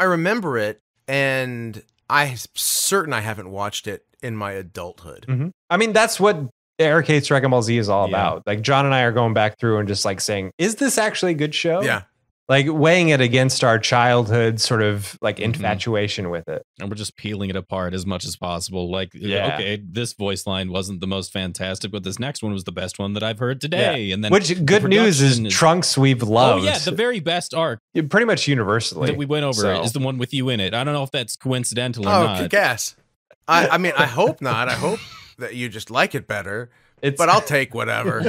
remember it, and I'm certain I haven't watched it in my adulthood. Mm-hmm. I mean, that's what Eric Hates Dragon Ball Z is all about. Like, John and I are going back through and just like saying, is this actually a good show? Yeah. Like, weighing it against our childhood sort of like infatuation with it. And we're just peeling it apart as much as possible. Like, okay, this voice line wasn't the most fantastic, but this next one was the best one that I've heard today. Yeah. And then, which good news is Trunks we've loved. Oh, yeah, the very best arc. Yeah, pretty much universally. That we went over is the one with you in it. I don't know if that's coincidental or not. Oh, guess. I mean, I hope not. I hope that you just like it better, but I'll take whatever.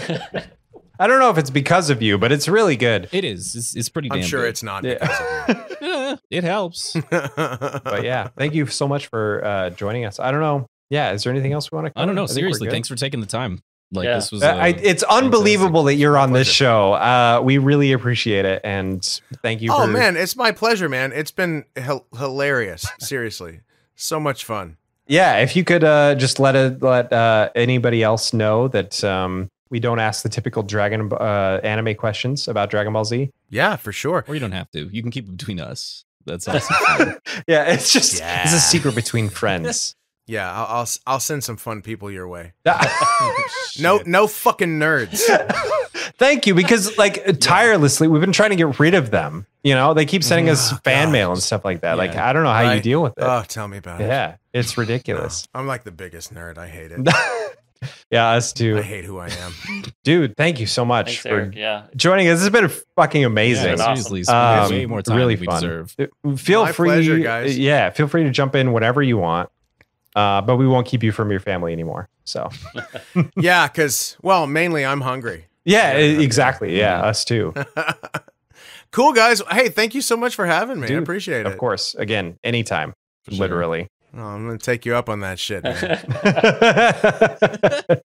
I don't know if it's because of you, but it's really good. It is. It's pretty damn good. I'm sure it's not because of you. It helps. But yeah, thank you so much for joining us. I don't know. Yeah, is there anything else we want to cover? I don't know. Seriously, thanks for taking the time. Like, this was it's unbelievable that you're on this show. We really appreciate it, and thank you. Oh man, it's my pleasure, man. It's been hilarious. Seriously. So much fun. Yeah, if you could just let anybody else know that we don't ask the typical Dragon anime questions about Dragon Ball Z. Yeah, for sure. Or you don't have to. You can keep it between us. That's awesome. Yeah, it's just it's a secret between friends. Yeah, I'll send some fun people your way. No fucking nerds. Thank you, because tirelessly we've been trying to get rid of them. You know, they keep sending us fan mail and stuff like that. Yeah. Like I don't know how you deal with it. Oh, tell me about it. Yeah, it's ridiculous. No, I'm like the biggest nerd. I hate it. Yeah, us too. I hate who I am. Dude, thank you so much for joining us. This has been fucking amazing. Yeah, seriously, way more time really fun. Deserve. Feel free, pleasure, guys. Yeah, feel free to jump in whenever you want. But we won't keep you from your family anymore. So, yeah, because, well, mainly I'm hungry. Yeah, exactly. Yeah, us too. Cool, guys. Hey, thank you so much for having me. Dude, I appreciate it. Of course. Again, anytime, literally. Oh, I'm going to take you up on that shit, man.